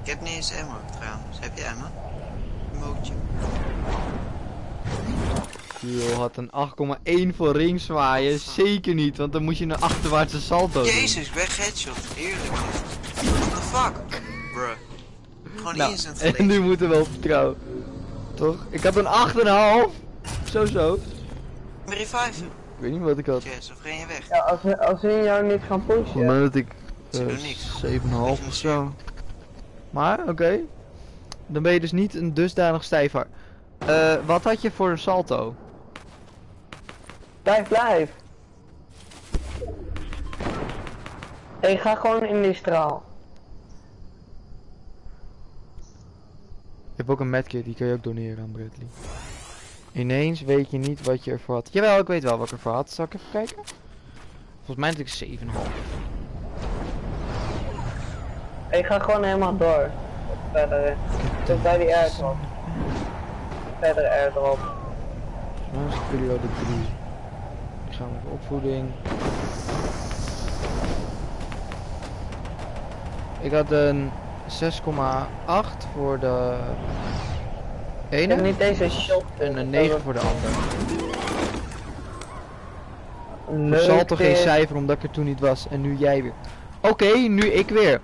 Ik heb niet eens ammo trouwens. Heb je ammo? Mootje. Yo, had een acht komma één voor ringzwaaien. Zeker niet, want dan moet je een achterwaartse salto doen. Jezus, weg headshot. Eerlijk. What the fuck? Bruh. Gewoon nou, instant gelezen. En nu moeten we op vertrouwen. Toch? Ik had een acht komma vijf. Zo zo. vijf. Ik weet niet wat ik had. Yes, of ren je weg? Ja, als we, als we jou niet gaan pushen. Ja. Maar dat ik uh, zeven komma vijf of zo. Maar, oké. Okay. Dan ben je dus niet een dusdanig stijver. Uh, wat had je voor een salto? Blijf, blijf. Ik ga gewoon in die straal. Je hebt ook een medkit, die kun je ook doneren aan Bradley. Ineens weet je niet wat je ervoor had. Jawel, ik weet wel wat ik ervoor had. Zal ik even kijken? Volgens mij natuurlijk zeven komma vijf. Ik ga gewoon helemaal door. Verder. Tot bij die airdrop. Verder airdrop. Dat is periode drie. Ik ga met opvoeding. Ik had een... zes komma acht voor de ene en niet deze shot en een negen voor de andere. Er zal toch geen cijfer omdat ik er toen niet was en nu jij weer. Oké, okay, nu ik weer.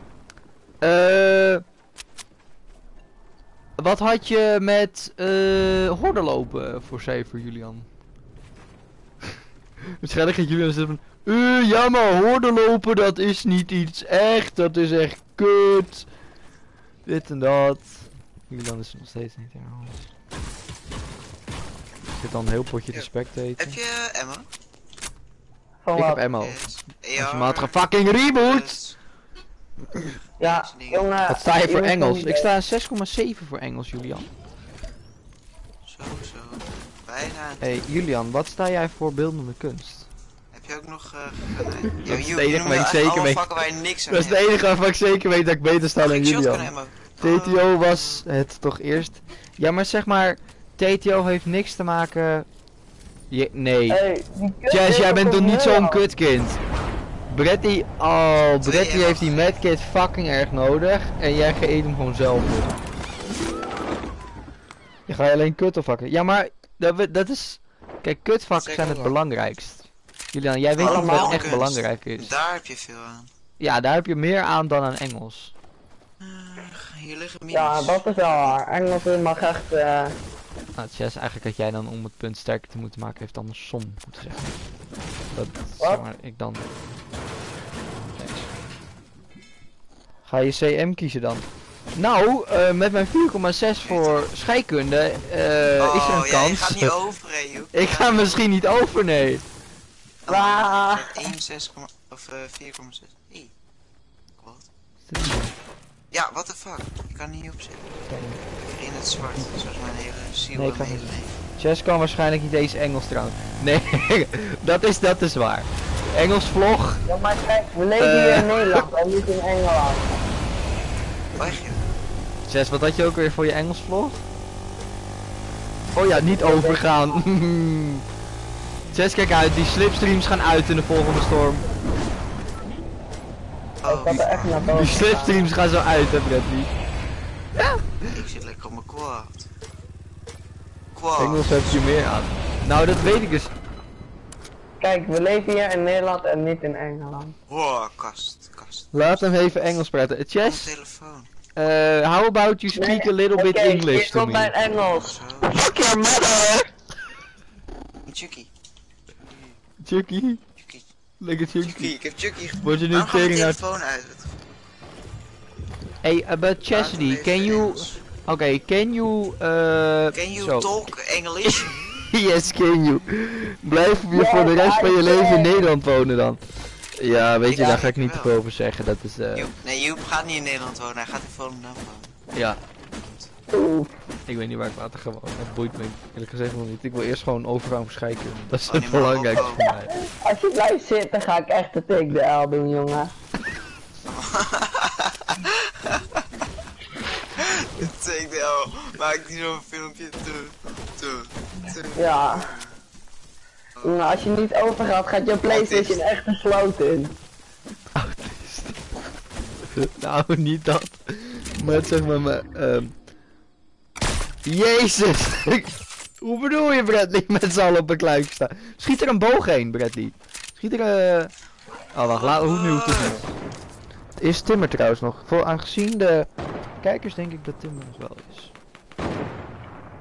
Uh, wat had je met uh, hordenlopen voor cijfer, Julian? Waarschijnlijk gaat Julian zitten van uh, ja, maar hordenlopen dat is niet iets echt, dat is echt kut. Dit en dat. Milan is nog steeds niet helemaal. Ik zit dan een heel potje te spectaten. Heb je ammo? Oh, ik heb ammo. Yes. Maat gaat fucking reboot! Yes. Ja, jongen. Wat sta je voor Engels? Ik sta zes komma zeven voor Engels, Julian. Zo, zo. Bijna. Hé, hey, Julian, wat sta jij voor beeldende kunst? Heb je ook nog... Uh, dat ja, is het enige waar ik zeker weet... Dat is het enige waarvan ik zeker weet dat ik beter sta dan Julian. T T O was het toch eerst? Ja, maar zeg maar... T T O heeft niks te maken... Je, nee. Hey, Jazz, jij bent toch niet zo'n kutkind? Bradley... Oh, Bradley heeft die medkit fucking erg nodig. En jij geëet hem gewoon zelf. Je gaat alleen kut of vakken. Ja, maar... Dat, dat is... Kijk, kutvakken zijn het belangrijkst. Julian, jij weet niet wat echt belangrijk is. Daar heb je veel aan. Ja, daar heb je meer aan dan aan Engels. Uh, hier liggen minus. Ja, dat is wel waar. Engels mag echt... Uh... Nou, Chess, eigenlijk had jij dan om het punt sterker te moeten maken, heeft andersom moeten zeggen. Dat zeg maar, ik dan... Ga je C M kiezen dan? Nou, uh, met mijn vier komma zes voor scheikunde uh, oh, is er een ja, kans. Ik ga niet over, hè, Joep. Ik ja. ga misschien niet over, nee. Oh, ah. één, zes, of vier komma zes. Hey. Wat? Ja, what the fuck? Ik kan niet op zitten. Nee. In het zwart, zoals mijn hele ziel nee, en mijn hele leven. Chess kan waarschijnlijk niet eens Engels trouwens. Nee, dat is dat is waar. Engels vlog. Ja, maar kijk, we leven uh. hier in Nederland en niet in Engeland. Chess, wat had je ook weer voor je Engels vlog? Oh ja, niet overgaan. Chess, kijk uit, die slipstreams gaan uit in de volgende storm. Oh, ik er echt naar boven. Die slipstreams gaan zo uit, hè Bradley. Ja. Ik zit lekker op mijn quad. Quad. Engels heb je meer aan. Nou, dat weet ik dus. Kijk, we leven hier in Nederland en niet in Engeland. Wow, kast, kast. Laat hem even Engels praten. Chess? Telefoon. Uh, how about you speak nee, a little okay, bit English to me? Mijn Engels. Fuck your mother! Chucky. Chucky? Chucky. Lekker Chucky. Chucky, ik heb Chucky gevonden. Word je nu tering uit? Hey, uh, but Chesney, can you... Oké, okay, can you... Uh, can you so. talk English? Yes, can you. Blijf je voor de rest van je leven in Nederland wonen dan. Ja, weet je, daar ga ik niet veel over zeggen, dat is eh... Uh... Nee, Joep gaat niet in Nederland wonen, hij gaat in Volendam wonen. Ja. Oeh. Ik weet niet waar ik later ga wonen, dat boeit me eerlijk gezegd nog niet. Ik wil eerst gewoon overgang verschijken, dat is het oh, belangrijkste voor mij. Als je blijft zitten ga ik echt de take the L doen, jongen. De take the L, maak niet zo'n filmpje, doe, doe, doe. Ja. Nou, als je niet over gaat, gaat je PlayStation echt een sloot in. Nou, niet dat. Maar zeg maar, maar um... Jezus! Hoe bedoel je, Bradley, met z'n allen op een kluik staan? Schiet er een boog heen, Bradley. Schiet er een... Uh... Oh, wacht, laat... Hoe nieuw is het? Is Tim er trouwens nog? Voor aangezien de kijkers denk ik dat Tim er nog wel is.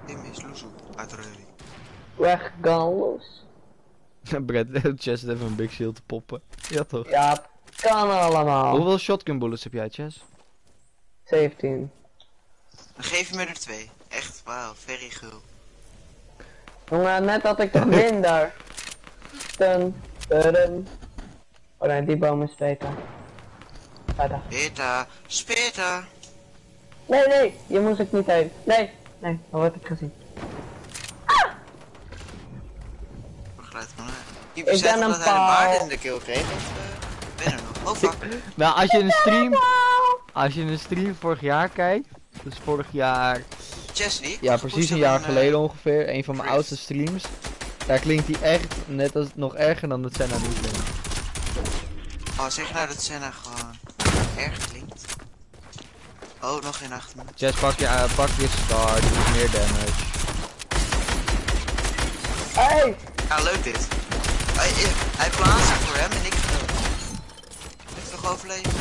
Tim is loesoe, uit Reunie. Weg, Gallos. Brad, Chess heeft even een big shield te poppen. Ja toch? Ja, kan allemaal. Hoeveel shotgun bullets heb jij, Chess? zeventien. Dan geef je me er twee. Echt, wauw, very cool. Jongen, net had ik toch minder. Dun, dun. Oh nee, die boom is beter. Verder. Beta, speta. Nee, nee, je moest ik niet heen. Nee, nee, dan word ik gezien. Ik ben een paard in de keel kreeg. Ik ben er nog. Oh, nou, als je een stream, als je een stream vorig jaar kijkt, dus vorig jaar, Chesney, ja precies een jaar geleden ongeveer, een van mijn oudste streams, daar klinkt hij echt net als nog erger dan dat Senna nu klinkt. Oh, zeg nou dat Senna gewoon erg klinkt. Oh, nog geen achter me. Chess, pak je, uh, pak je SCAR, die doet meer damage. Hey. Ja, leuk dit. Hij, hij plaatst voor hem en ik ga hem. Heb ik nog overleven?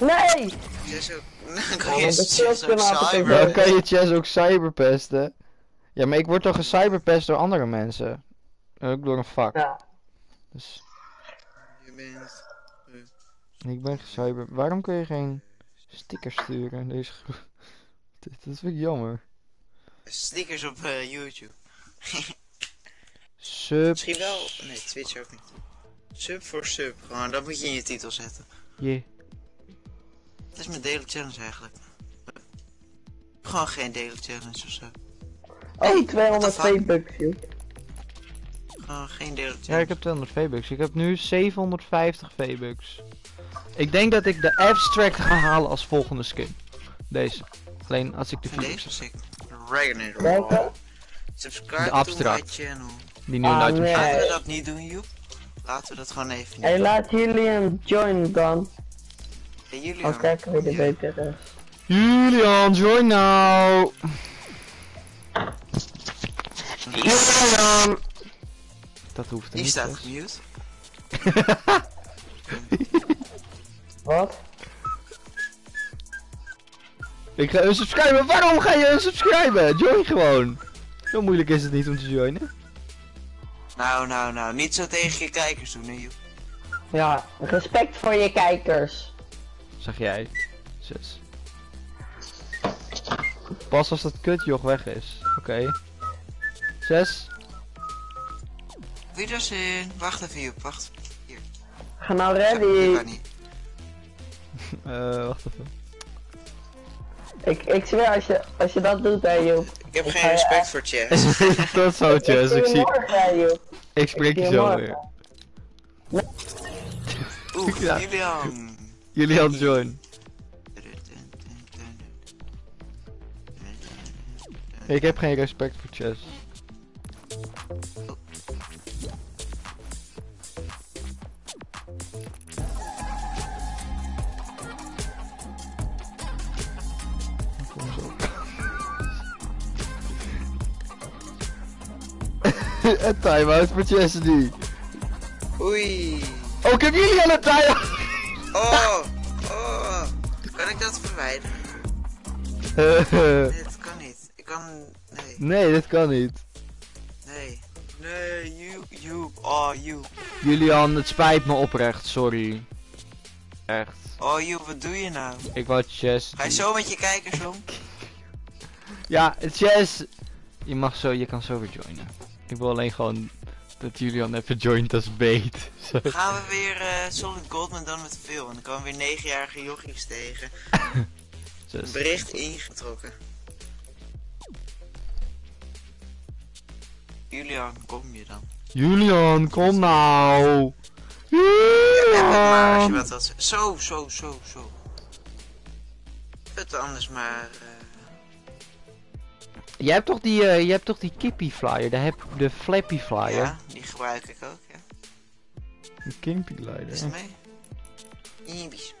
Nee! Chess ook... Dan kan je Chess ook cyber... Dan kan je Chess ook cyberpesten. Ja, maar ik word toch gecyberpest door andere mensen. En ook door een vak. Ja. Dus... Je bent... Ik ben gecyber... Waarom kun je geen stickers sturen in deze groep? Dat vind ik jammer. Stickers op uh, YouTube. Sub... Misschien wel... Nee, Twitch ook niet. Sub voor sub, gewoon dat moet je in je titel zetten. Je. Yeah. Dat is mijn daily challenge eigenlijk. Gewoon geen daily challenge ofzo. Oh, hey, tweehonderd V-Bucks, joh. Gewoon geen daily challenge. Ja, ik heb tweehonderd V-Bucks. Ik heb nu zevenhonderdvijftig V-Bucks. Ik denk dat ik de abstract ga halen als volgende skin. Deze. Alleen als ik de V-Bucks heb. Welke? Subscribe to my channel. Die nieuwe ah, nee. Laten we dat niet doen, Joep. Laten we dat gewoon even niet hey, doen. Hé, laat Julian join dan. Hey, Julian. Als kijken wie de beter is. Julian, join nou! Julian! Dat hoeft niet. Die staat gemute. Wat? Ik ga unsubscriben. Waarom ga je unsubscriben? Join gewoon. Zo moeilijk is het niet om te joinen. Nou, nou, nou, niet zo tegen je kijkers doen, hè, Joep. Ja, respect voor je kijkers. Zeg jij, zus. pas als dat kutjoch weg is. Oké. Okay. Zes. Wiederzien. Wacht even, Youp. Wacht. Hier. Ga nou ready. Ja, niet. uh, wacht even. Ik, ik zweer, als je, als je dat doet, hè, Youp. Ik heb ik geen respect voor Chess. Tot zo, Chess. Ik, ik zie... Morgen, ik spreek ik je zo morgen. Weer. Nee. Oeh, ja. Julian. Julian, join. Ik heb geen respect voor Chess. Een time-out voor Chess nu. Oei. Oh, ik heb jullie al een time-out. Oh, oh. Kan ik dat verwijderen? Nee, dat kan niet. Ik kan... Nee. Nee, dat kan niet. Nee. Nee, Youp, Youp. Oh, Youp. Julian, het spijt me oprecht. Sorry. Echt. Oh, Youp, wat doe je nou? Ik wou Chess... Ga je zo met je kijkers om? Ja, Chess... Je mag zo... Je kan zo weer joinen. Ik wil alleen gewoon dat Julian even joint als bait. Gaan we weer uh, Solid Gold, maar dan met veel. En dan komen we weer negenjarige jochies tegen. Bericht ingetrokken. Julian, kom je dan? Julian, kom nou! Julian! Ja, maar als je wat had... Zo, zo, zo, zo. Het anders maar... Uh... Jij hebt toch die, uh, je hebt toch die kippie flyer, daar heb de flappy flyer. Ja, die gebruik ik ook, ja. De kippie glider. Is het mee? Ibies.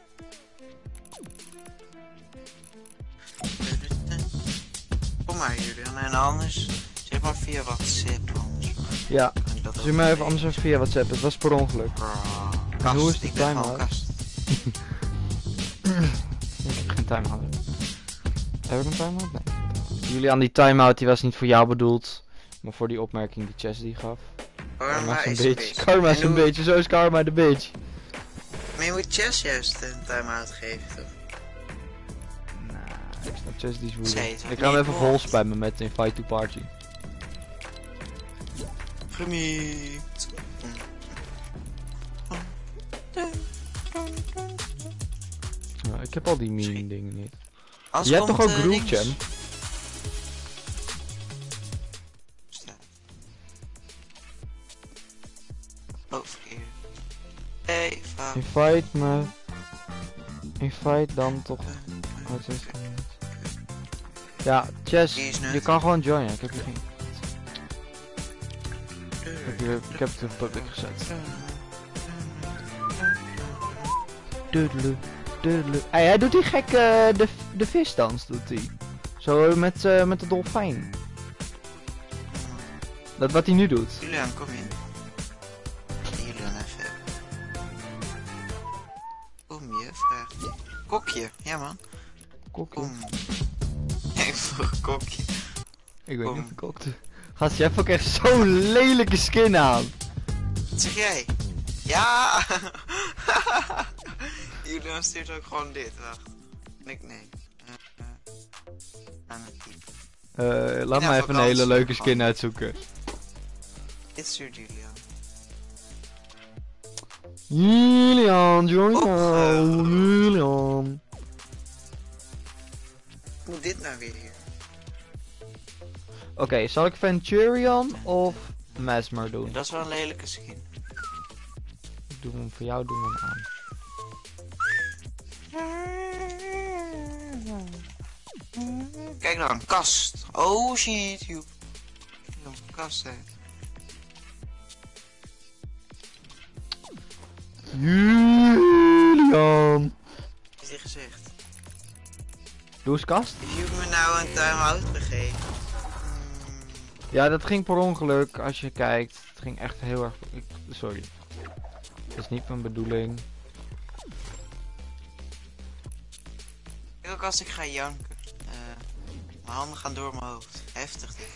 Kom maar Julian, en anders, zeg maar via WhatsApp anders. Maar. Ja, zeg maar even anders via WhatsApp, het was per ongeluk. Kast, hoe is de timer? Kast. Ik heb geen timer. Heb ik een timer? Nee. Julian, die timeout die was niet voor jou bedoeld, maar voor die opmerking die Chess die gaf. Karma, karma is een bitch. Karma is een bitch, zo is karma de bitch. Maar je moet Chess juist een timeout geven toch? Nah, ik snap Chess die is. Ik ga hem even vol spammen met invite to party. Gemiet. Nou, ik heb al die mean dingen niet. Als je hebt toch ook uh, group jam? Invite me. Invite dan toch. Wat is het? Ja, Chess, je kan gewoon joinen. Ik heb je geen. Ik heb, ik heb het in public gezet. Doodle, doodle. Hey, hij doet die gekke uh, de, de visdans, doet hij. Zo met, uh, met de dolfijn. Dat wat hij nu doet. Julian, kom in. Kokje, ja man. Kokje. Kom. Ik vroeg kokje. Ik weet Kom. niet of ik kokte. Gast, jij hebt ook echt zo'n lelijke skin aan. Wat zeg jij? Ja! Julian stuurt ook gewoon dit, wacht. Ik nee. Uh, uh, uh, laat ja, mij even een hele leuke skin van. Uitzoeken. Dit stuurt Julian. Julian, Julian, oh, uh, Julian. Hoe dit nou weer hier? Oké, okay, zal ik Venturion of Mesmer doen? Ja, dat is wel een lelijke skin. Ik doe hem voor jou, doe hem aan. Kijk nou, een kast. Oh shit, Youp. Ik wil een kast uit. Julian! Is dit gezegd? Doe eens kast. Je hebt me nou een time-out gegeven. Ja, dat ging per ongeluk als je kijkt. Het ging echt heel erg... Ik... Sorry. Dat is niet mijn bedoeling. Ook als ik ga janken. Uh, mijn handen gaan door mijn hoofd. Heftig dit.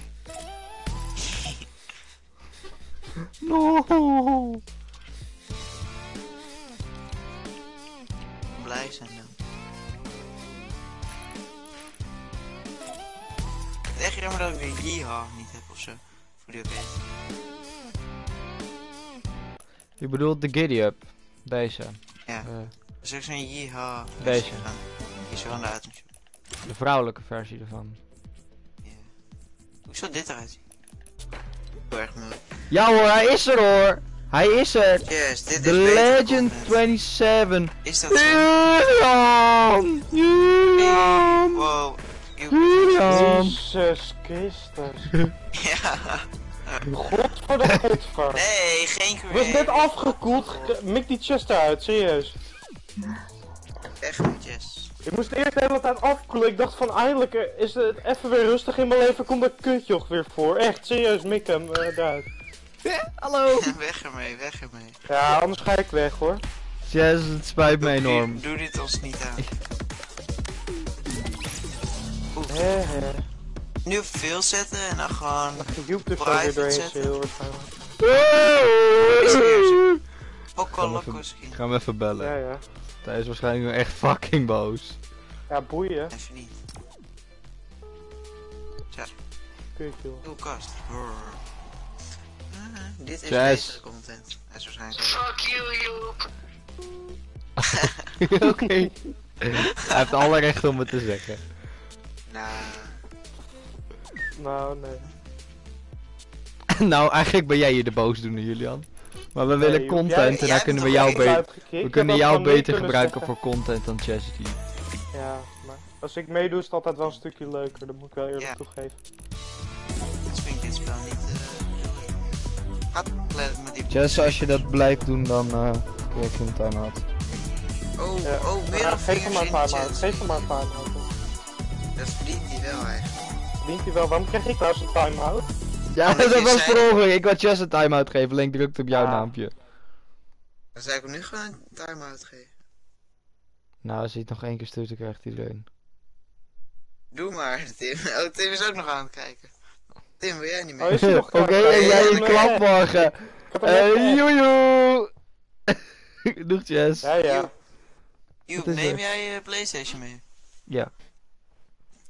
No. Blij zijn dan. echt jammer dat ik de Yeehaw niet heb ofzo. Voor die ook heet. Je bedoelt de Giddy-up. Deze. Ja. Uh. Dus ik zijn Yeehaw. Deze. Die is wel aan de uiting. De vrouwelijke versie ervan. Ja. Hoe zou dit eruit zien? Heel erg moeilijk. Ja hoor, hij is er hoor! Hij is er! Yes, dit de is Legend zevenentwintig! Is dat zo? Julian! Julian! Wow! Julian! Jezus Christus! Ja! God voor de godver! Nee, geen geweer! We zijn net afgekoeld! Mik die chest eruit, serieus! Echt goed, Chess. Ik moest eerst de hele tijd afkoelen, ik dacht van eindelijk is het even weer rustig in mijn leven, komt dat kutjoch weer voor. Echt, serieus, mik hem uh, eruit. Hallo! Weg ermee, weg ermee. Ja, anders ga ik weg hoor. Yes, het spijt me enorm. Doe dit ons niet aan. He he. Nu op veel zetten en dan gewoon... Youp er zo weer doorheen, heel waarschijnlijk. Ook wel loco misschien. Gaan we even bellen. Ja, ja. Hij is waarschijnlijk echt fucking boos. Ja, boeien. Even niet. Ja. Kut joh. Doe kast. Dit is deze content. Hij is waarschijnlijk... Fuck you, Youp! Oké. Hij heeft alle recht om het te zeggen. Nou... Nou, nee. Nou, eigenlijk ben jij hier de boosdoener, Julian. Maar we nee, willen content jij, en daar kunnen we jou beter... We kunnen jou beter gebruiken zeggen. voor content dan Chastity. Ja, maar als ik meedoe is het altijd wel een stukje leuker. Dat moet ik wel eerlijk ja. toegeven. Dat vind ik dit spel niet... Uh... Chess, als je dat blijft doen, dan uh, krijg je een time-out. Oh, ja. oh, weer een Geef hem maar een time-out, geef hem maar een time-out. Dat verdient hij wel eigenlijk. Verdient hij wel, waarom krijg ik trouwens een time-out? Ja, dat, dat was per ongeluk. Ik wil Chess een time-out geven, alleen ik drukte op jouw ah. naampje. Dan zou ik hem nu gewoon een time-out geven. Nou, als hij het nog één keer stuurt, dan krijgt hij iedereen. Doe maar, Tim. Oh, Tim is ook nog aan het kijken. Tim, wil jij niet meer? Oh, Oké, okay, ja, jij ja, in de klap morgen. Eh, joejoe! Doeg, Chess. Ja, ja. Youp, neem er? jij je PlayStation mee? Ja.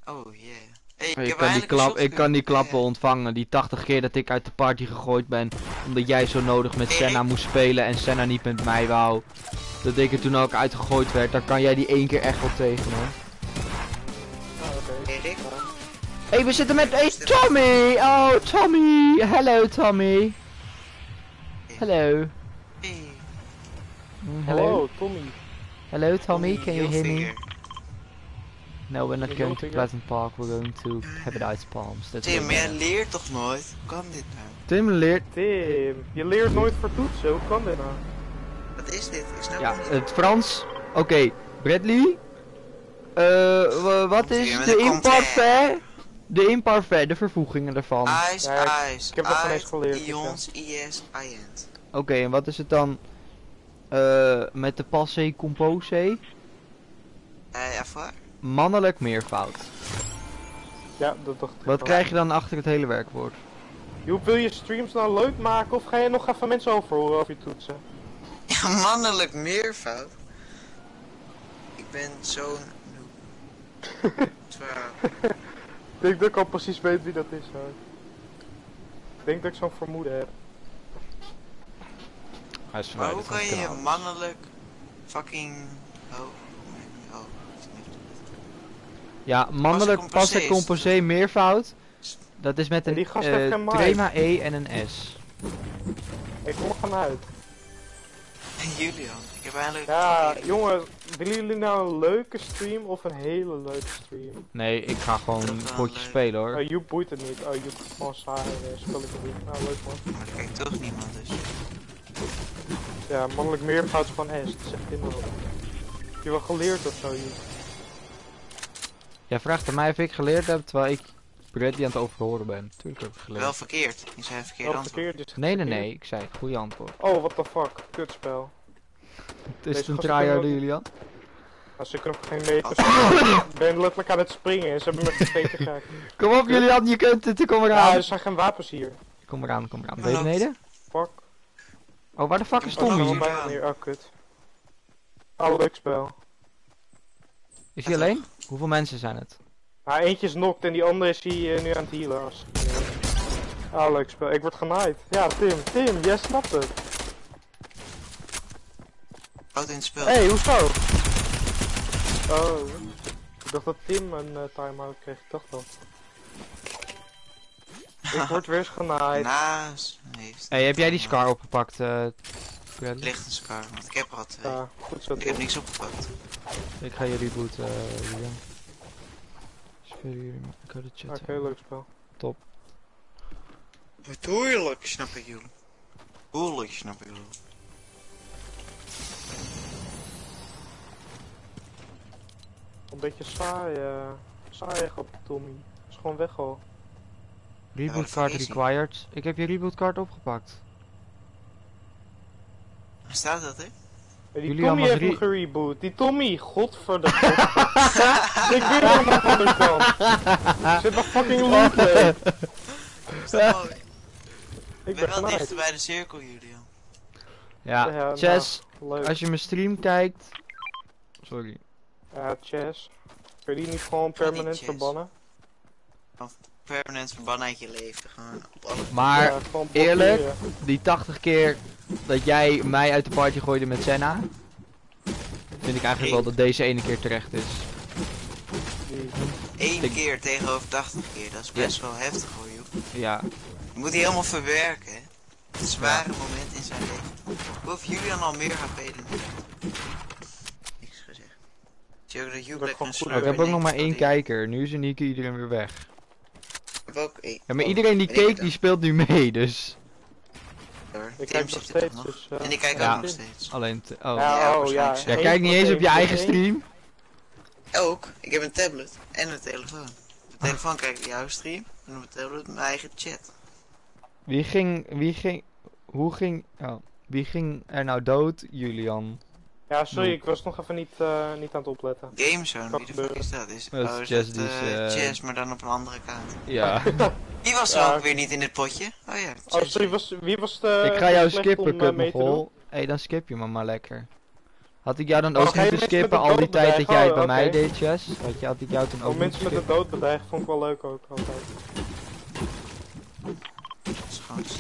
Oh, yeah. Hey, ik, ik, kan die klap, ik kan die klappen ja. ontvangen. Die tachtig keer dat ik uit de party gegooid ben. Omdat jij zo nodig met hey, Senna ik... moest spelen en Senna niet met mij wou. Dat ik er toen ook uitgegooid werd. Dan kan jij die één keer echt wel tegen, hoor. Oh, oké. Okay. Hey, Hé, hey, we zitten met... Hey, Tommy! Oh, Tommy! Hallo, Tommy! Hallo. Hey. Hallo, Tommy. Hallo, Tommy, can you hear me? No, we're not going to Pleasant Park, we're going to Habite Ice Palms. Tim, jij leert toch nooit? Hoe kan dit nou? Tim leert... Tim, je leert nooit voor toetsen, hoe kan dit nou? Wat is dit? Ik snap het niet. Ja, het Frans. Oké, okay. Bradley? Uh, wat is de imparfait? De imparfait, de vervoegingen daarvan. Ice, ja, ice, ik heb dat ice, geleerd, ions, is, iant. Oké, okay, en wat is het dan uh, met de passé composé? Uh, F R. Mannelijk meervoud. Ja, dat dacht ik. Wat wel. Krijg je dan achter het hele werkwoord? Joep, wil je streams nou leuk maken of ga je nog even mensen over horen over je toetsen? Ja, mannelijk meervoud? Ik ben zo'n noob. Ik denk dat ik al precies weet wie dat is hoor. Ik denk dat ik zo'n vermoeden heb. Hij is maar hoe kan je je mannelijk fucking... Oh, oh. Ja, mannelijk passe composé meervoud. Dat is met een uh, trema E en een S. Ik kom er vanuit. Julian, ik heb eigenlijk... Ja, jongen, willen jullie nou een leuke stream of een hele leuke stream? Nee, ik ga gewoon een potje spelen hoor. Oh, Youp boeit het niet. Oh, Youp is gewoon saai. Spel ik het niet. Nou, leuk man. Maar kijk toch niemand dus. Ja, mannelijk meervoud van S. Dat zegt dit wel. Heb je wel geleerd ofzo, Youp? Jij vraagt aan mij of ik geleerd heb, terwijl ik Bradley aan het overhoren ben. Tuurlijk heb ik geleerd. Wel verkeerd. Je zei verkeerd antwoord. Dus nee, nee, nee. Ik zei het goede antwoord. Oh, what the fuck. Kutspel. Het is een tryhard, Julian. Als ik er op geen meter Ik ben letterlijk aan het springen en ze hebben me gekeken gek. Kom op Julian, je kunt het, kom eraan. Ja, er zijn geen wapens hier. Kom eraan, kom eraan. Ben je beneden? Fuck. Oh, waar de fuck is Tommy? Oh, oh, kut. Oh, leuk spel. Is hij alleen? Hoeveel mensen zijn het? Maar eentje is knocked en die andere is hier uh, nu aan het healen. Ah, ja. Oh, leuk spel. Ik word genaaid. Ja, Tim. Tim, jij snapt het. Houd in het spel. Hé, hey, hoezo? Oh. Ik dacht dat Tim een uh, time-out kreeg. Ik dacht dat. Ik word weer eens genaaid. Naast. Hé, heb jij die SCAR opgepakt? Uh, Licht een SCAR, want ik heb er al twee. Ja, goed zo. Ik heb niks opgepakt. Ik ga jullie boeten, uh, Julian. Ik ga de chat. Oké, okay, leuk spel. Top. Bedoelijk snap ik jullie. Bedoelijk snap ik jullie. Een beetje saai, uh, saai echt op de Tommy. Is gewoon weg al. Reboot card required. Ik heb je reboot card opgepakt. Waar staat dat, hè? Die Julian Tommy heeft hem gereboot. Die Tommy, godverdomme. Ik weet er nog van de kant. Ik zit nog fucking loot, hè. Ik ben wel dichter bij de cirkel, Julian. Ja, ja Chess, nou, als je mijn stream kijkt... Sorry. Ja, Chess. Kun je die niet gewoon permanent verbannen? Of permanent verbannen uit je leven, gewoon op alle... Maar, ja, eerlijk, die tachtig keer... Dat jij mij uit de party gooide met Senna, vind ik eigenlijk wel dat deze ene keer terecht is. Eén ik... keer tegenover tachtig keer, dat is best ja. wel heftig hoor, Joep. Ja. Je moet die helemaal verwerken, hè. Het zware moment in zijn leven. Hoef Julian al meer H P dan niet. Niks gezegd. Zie je ook dat Joep lekker een slurper. Ik heb ook nog maar één kijker, nu is in Nieke iedereen weer weg. Ik heb ook één. Ja, maar iedereen die keek, die speelt nu mee, dus... Ik kijk nog steeds, dus, uh, en ik kijk ja, ook nog steeds. Alleen, oh. Ja, oh ja. Jij kijkt niet eens op je eigen stream? Ook, ik heb een tablet en een telefoon. Op de telefoon kijk ik jouw stream en op de tablet mijn eigen chat. Wie ging, wie ging, hoe ging, oh, wie ging er nou dood, Julian? Ja, sorry, ik was nog even niet, uh, niet aan het opletten. Gamezone, wie de fuck is dat? Is, oh, is Chess, dat, uh, Chess, maar dan op een andere kaart. Ja. Die was er ja. ook weer niet in dit potje. Oh ja. Chess. Oh, sorry, was, wie was de... Ik ga jou skippen, kutmogol. Hé, hey, dan skip je me maar lekker. Had ik jou dan ook oh, moeten skippen al die tijd dat jij het bij okay. mij deed, Chess? Had, had ik jou toen ook oh, mensen met de dood bedreigd vond ik wel leuk ook altijd. Schoons.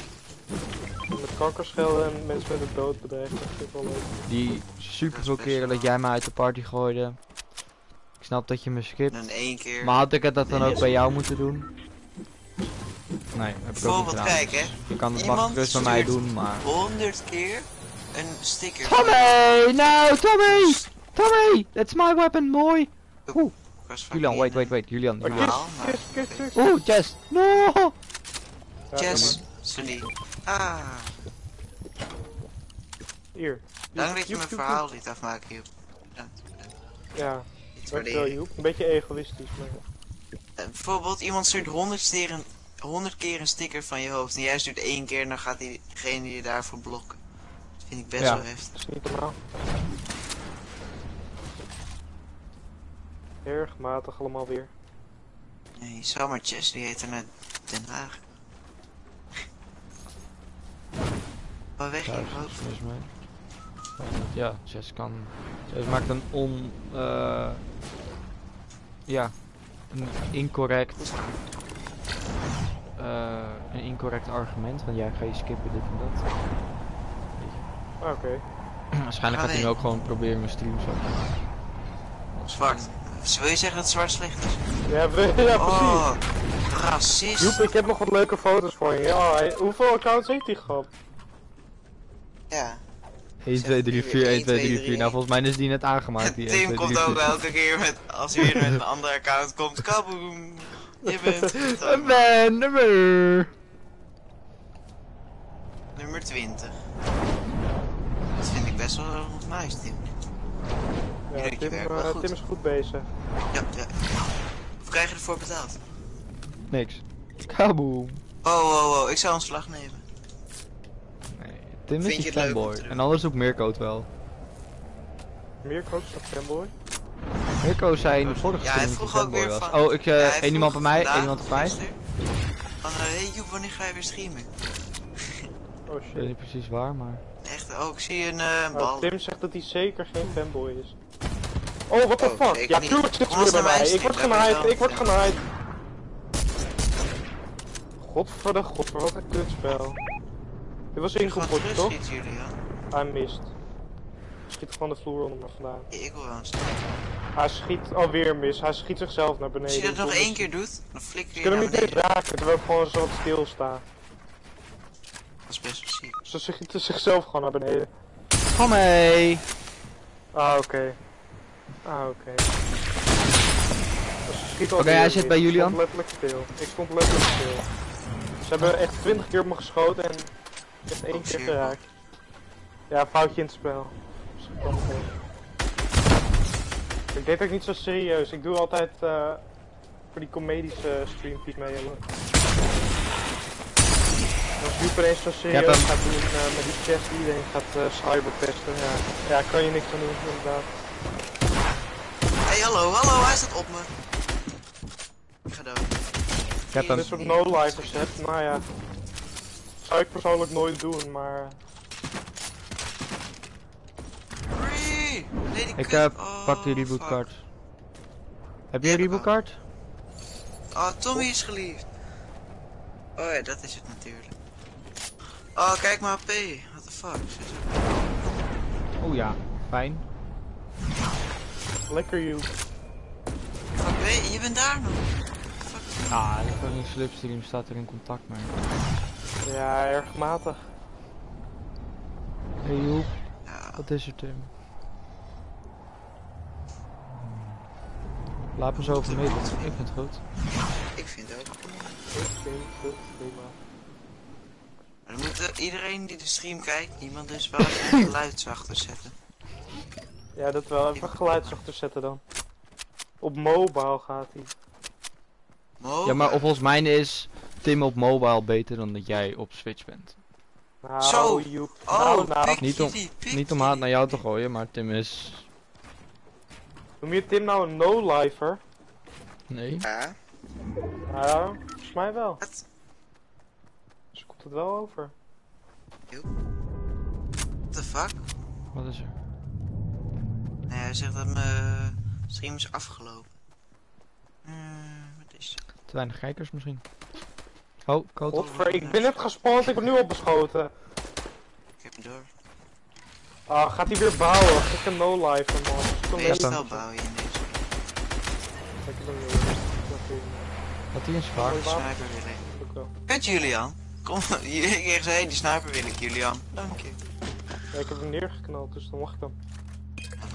Met kankerschelden en mensen met de dood bedreigd, dat vind ik wel leuk. Die super veel keren dat jij me uit de party gooide. Ik snap dat je me skipt. Dan één keer. Maar had ik het dat dan ook bij jou moeten doen? Nee, heb ik bijvoorbeeld, ook niet kijk hè. Je kan het wacht rust bij mij doen, maar... honderd keer een sticker. Tommy! Nou, Tommy! Tommy! That's my weapon, mooi! Oeh. Julian, wait, wait, wait. Julian, Julian. Oeh, Chess! No! Chess, Sunny. Ah. Hier. Dank dat je mijn verhaal liet afmaken, Joep. Bedankt, bedankt. Ja, dankjewel Joep. Een beetje egoïstisch, maar... Uh, bijvoorbeeld, iemand stuurt honderd steren... honderd keer een sticker van je hoofd en jij stuurt één keer en dan gaat diegene je daarvoor blokken. Dat vind ik best ja. wel heftig. Dat is niet normaal. Erg matig allemaal weer. Nee, zomaar Chess, die heet er naar Den Haag. Waar weg je hoofd? Ja, Chess kan... Chess maakt een on... Uh... Ja. Een incorrect... Uh, een incorrect argument, want jij ja, ga je skippen dit en dat. Oké. Okay. Waarschijnlijk gaat hij nu ook gewoon proberen mijn stream zo te maken. Zwart. Wil je zeggen dat zwart slecht is? Ja, we, ja oh, precies. Racist. Joep, ik heb nog wat leuke foto's voor je. Ja, hoeveel accounts heeft die grap? Ja. één, twee, drie, vier, één, twee, drie, vier. Nou, volgens mij is die net aangemaakt. Die Tim komt ook elke keer met, als hij weer met een andere account komt, kaboom. Je bent een man, nummer... Nummer twintig. Dat vind ik best wel nice, Tim. Ja, Tim, je werkt wel goed. Tim is goed bezig. Ja, ja. Of krijg je ervoor betaald? Niks. Kaboom. Oh, oh, oh, ik zou ontslag nemen. Nee, Tim vind is die fanboy. En anders ook Mirko het wel. Mirko is dat fanboy? Mirko zei in de vorige ja, hij vroeg ook weer van... Oh, ik, uh, ja, één iemand bij mij, één iemand bij mij. Van, hé uh, Joep, wanneer ga je weer streamen? Oh shit. Ik weet niet precies waar, maar... Echt, oh, ik zie een uh, bal. Oh, Tim zegt dat hij zeker geen fanboy is. Oh, what the oh, fuck? Ja, tuurlijk zit ze weer bij mij. Ik word genaaid, ik word genaaid. Godverde, godver, wat een kutspel. Dit was ingegooid, toch? Hij mist. Schiet gewoon de vloer onder me vandaan. Ik wil wel een stuk. Hij schiet alweer mis, hij schiet zichzelf naar beneden. Als je dat nog één keer doet, dan flikker je. Ze kunnen hem niet eens raken, terwijl ik gewoon zo stilsta. Dat is best precies. Ze schieten zichzelf gewoon naar beneden. Kom mee! Ah, oké. Okay. Ah, oké. Okay. Oké, okay, hij zit bij Julian. Ik stond letterlijk stil. Ik stond letterlijk stil. Ze hebben echt twintig keer op me geschoten en ik heb één keer geraakt. Ja, foutje in het spel. Ik deed ook niet zo serieus. Ik doe altijd uh, voor die comedische streamfeed mee. Als Youp ineens zo serieus gaat doen uh, met die chest die iedereen gaat uh, cyberpesten. Ja, daar ja, kan je niks aan doen, inderdaad. Hey, hallo, hallo, hij staat op me. Ik ga dood. Ik heb hem. Dit soort no-lifers, hè? Nou ja. Zou ik persoonlijk nooit doen, maar... Nee, ik uh, oh, pak de rebootkaart. Heb jij een rebootkaart? Oh, Tommy is geliefd. Oh ja, dat is het natuurlijk. Oh, kijk maar H P. What the fuck? Oh ja, fijn. Lekker Youp. H P, je bent daar nog. Fuck. Ah, ik heb ook een slipstream, staat er in contact mee. Ja, erg matig. Hey Youp, ja. Wat is er Tim? Laat me zo vermeden, ik vind het goed. Ik vind het ook. Ik vind het prima. Dan moet uh, iedereen die de stream kijkt, niemand dus wel even geluidsachter zetten. Ja, dat wel. Even geluidsachter zetten dan. Op mobile gaat hij. Ja, maar op volgens mij is Tim op mobile beter dan dat jij op Switch bent. Nou, zo, Youp. Oh, nou, nou. Niet om, niet om haat naar jou te gooien, maar Tim is... Noem je Tim nou een no-lifer? Nee. Ja. Ja, volgens mij wel. Wat? Dus komt het wel over. Yo. What the fuck? Wat is er? Nee, hij zegt dat mijn stream is afgelopen. Hmm, wat is dat? Te weinig kijkers misschien. Oh, code. Godver, ik ben net gespawnd, ik word nu opbeschoten. Ik heb hem door. Ah, gaat hij weer bouwen? Gekke no-lifer man. Meestal bouw je in deze. Had hij een zwaar? Oh, sniper wil ik. Kijk Julian. Kom, je zei die sniper wil ik Julian. Dank je. Ja, ik heb hem neergeknald, dus dan mag ik hem.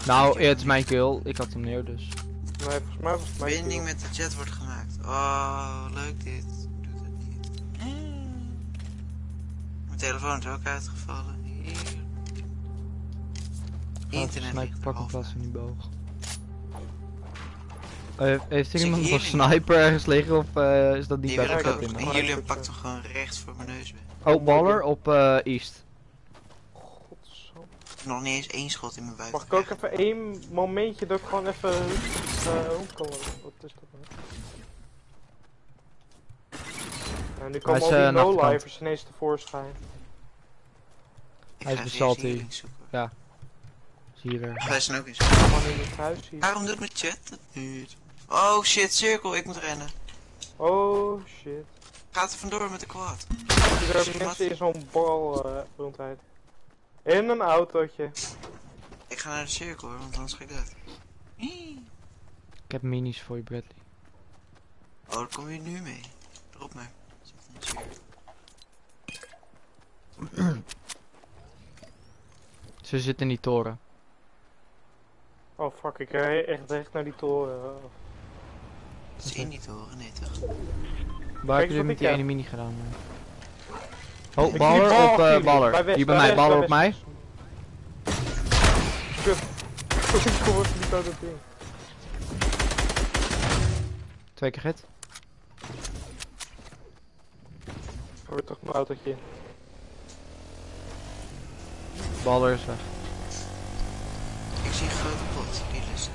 Nou, het is mijn kill. Ik had hem neer dus. Nee, volgens mij was het mijn kill. Binding met de chat wordt gemaakt. Oh, leuk dit. Doet het niet. Mijn telefoon is ook uitgevallen. Hier. Internet. Sniper pak een plaats in die boog. Uh, heeft er iemand van sniper ergens liggen of uh, is dat niet bij de kat in? En Julian pakt hem gewoon rechts voor mijn neus bij. Oh, baller op uh, East. Godsom. Nog niet eens één schot in mijn buik. Mag ik ook even één momentje dat ik gewoon even. Uh, hoe kan dat? Wat is dat nou? En nu komen al die uh, no-lifers ineens tevoorschijn. Hij is besalty. Ja. Hier. Wij zijn ook eens. Waarom doet mijn chat dat niet? Oh shit, cirkel, ik moet rennen. Oh shit. Gaat er vandoor met de quad. Er hebben mensen in zo'n bal uh, rondheid. In een autootje. Ik ga naar de cirkel hoor, want anders ga ik dat. Ik heb minis voor je Bradley. Oh, daar kom je nu mee. Drop maar. Zit in de cirkel. Ze zitten in die toren. Oh fuck, ik rij echt echt naar die toren. Het is in die toren, nee toch? Waar heb je met die ene mini gedaan? Man. Oh, baller op uh, baller. Hier bij mij, baller op mij. Kut. Ik kom niet uit het ding. Twee keer hit. Hoor toch mijn autootje. Baller is weg. Ik zie een grote pot, die is.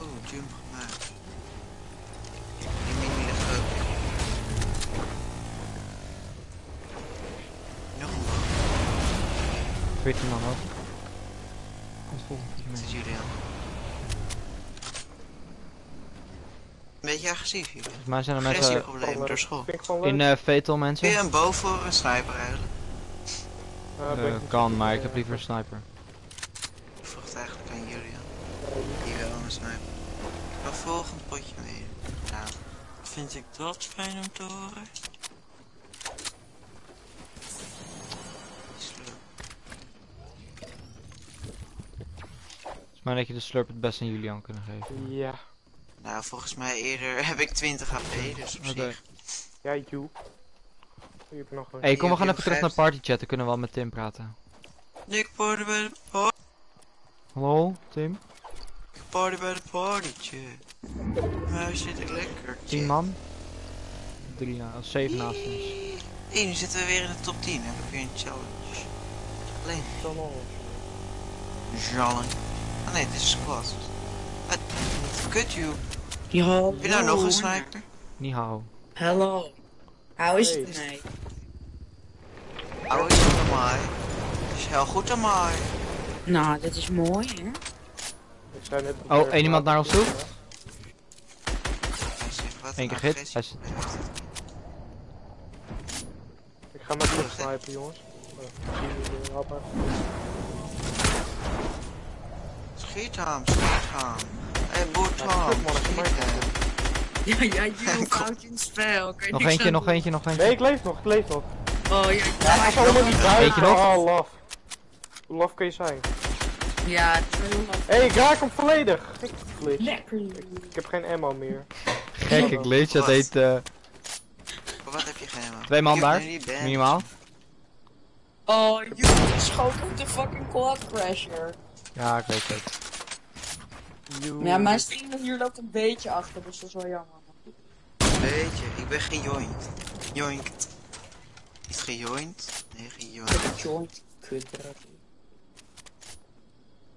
Oh, jump gemaakt. Die mini ligt ook. Nog een man. veertien man ook. cool. Het is Julian. Een beetje agressief hier. Volgens mij zijn er mensen problemen door school. In uh, Fatal mensen. Weer een bow voor een sniper eigenlijk. Uh, uh, kan, maar ik heb liever een sniper. Ik vroeg het eigenlijk aan Julian. Die wil een sniper. Een volgend potje mee. Ja. Vind ik dat fijn om te horen. Volgens mij dat je de slurp het best aan Julian kunnen geven. Ja. Nou, volgens mij eerder heb ik twintig H P, dus op okay. zich. Ja, Joep. Joep nog een. Hé, hey, kom, we gaan even terug naar partychat, dan kunnen we al met Tim praten. Ik party bij de party. Hallo, Tim? Ik party bij de partytje. Maar zit ik lekker. tien man? drie na, zeven naast ons. Hé, nu zitten we weer in de top tien, heb ik weer een challenge. Alleen. Challenge. Ah nee, dit is squad. Kut, you. Heb je nou nog een sniper? Ni hao. Hallo. How is het tonight? How is het aan mij? Het is heel goed aan mij. Nou, dit is mooi, hè? Oh, één iemand naar ons toe? Eén keer hit. Ik ga maar terug snipen, jongens. Schiet hem, schiet hem. Hé, boert man, ja, ja, je houdt je in spel. Nog eentje, nog eentje, nog eentje. Nee, ik leef nog, ik leef nog. Oh, ja, ik allemaal niet buiten. Oh, laf. Hoe laf kun je zijn? Ja, hé, hey, ik raak hem volledig. Ik lekker. Ik, ik heb geen ammo meer. Gek, ik glitch, dat heet eh... Uh... Wat heb je geen ammo? Twee man daar, minimaal. Oh, je schoot op de fucking quad crasher. Ja, ik weet het. Yo. Ja, mijn streamer hier loopt een beetje achter, dus dat is wel jammer. Beetje, ik ben gejoind. Joinkt. Is gejoind? Nee, gejoind. Ik ben gejoind, kut Bradley.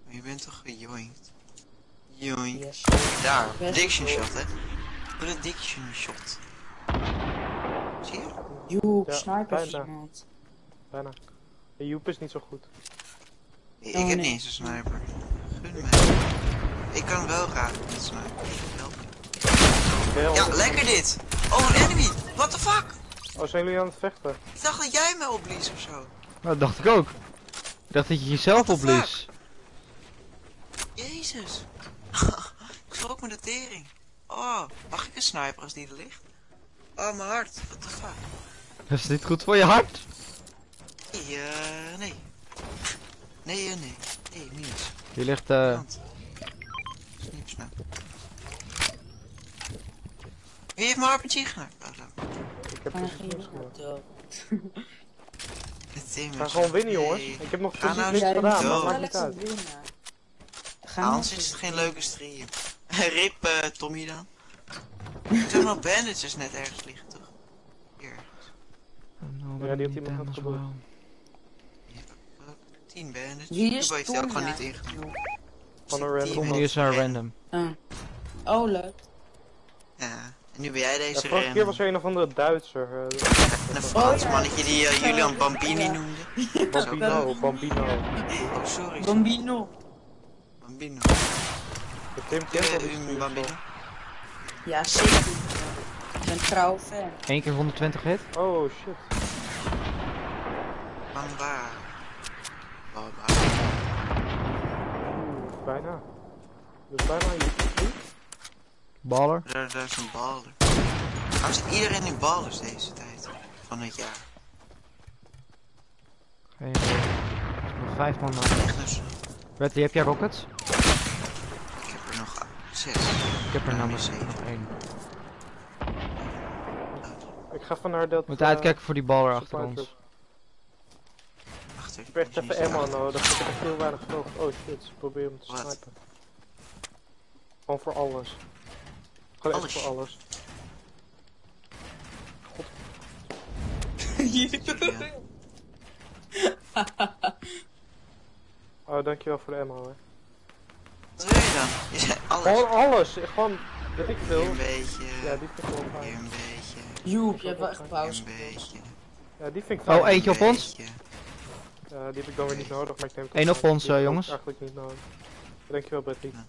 Je bent toch gejoind? Joind. Yes. Daar, prediction shot, hè? Prediction shot. Zie je? Joep, ja, sniper is iemand. Bijna. De Joep is niet zo goed. Ik, ik oh, heb nee. niet eens een sniper. Gun mij. Ik kan wel raken met sniper. Ja, lekker dit! Oh, een enemy! What the fuck? Oh, zijn jullie aan het vechten? Ik dacht dat jij mij opblies ofzo. Nou, dat dacht ik ook. Ik dacht dat je jezelf opblies. Jezus. Ik schrok me de tering. Oh, mag ik een sniper als die er ligt? Oh, mijn hart. What the fuck? Dat is niet goed voor je hart? Nee, uh, nee. Nee, uh, nee. Nee, minus. Je ligt eh... Uh... Wie heeft mijn R P G gemaakt? Oh, ik heb dus niks gemaakt. Ik ga gewoon winnen, jongens. Nee. Ik heb nog precies niks gedaan, dat maakt niet uit. Anders is het geen leuke stream. Rip uh, Tommy dan. Er zijn nog bandages net ergens liggen, toch? Hier. Ja, die heeft iemand had geboren. tien bandages. Die heeft er ook gewoon niet ingenomen. Van een random. Die is een random. Oh, leuk. Ja. En nu ben jij deze. De vorige keer was er een of andere Duitser. Uh, ja, een Frans mannetje die uh, Julian Bambini noemde. Bambino, Bambino. Oh, sorry. Bambino. Bambino. De Tim Tim Bambino. Ja, zeker. Ik ben trouw fan. Eén keer honderdtwintig hit? Oh shit. Bamba. Bamba. Oeh, bijna. Dus bijna hier. Baller? Daar, daar is een baller. Waarom zit iedereen in ballers deze tijd van het jaar? Geen idee. Er is nog vijf man nodig. Bradley, heb jij rockets? Ik heb er nog zes. Ik heb er nou nog één. Ik ga van naar dat... Moet uitkijken voor die baller achter ons. Achter. Ik heb echt even ammo nodig. Ik heb er heel weinig nodig. Oh shit, ze proberen hem te snipen. Gewoon voor alles. Gewoon echt voor alles. God. Oh, dankjewel voor de ammo, hè. Wat wil je dan? Je zei alles. Gewoon alles, gewoon, weet ik veel. Een beetje. Ja, die vind ik wel fijn. Een beetje. Joep, je hebt wel echt pauze. Een beetje. Ja, die vind ik fijn. Oh, eentje op ons. Uh, die heb ik dan weer niet nodig, maar ik neem... Eén op ons, uh, jongens. Eigenlijk niet nodig. Dankjewel, Bradley. Ja.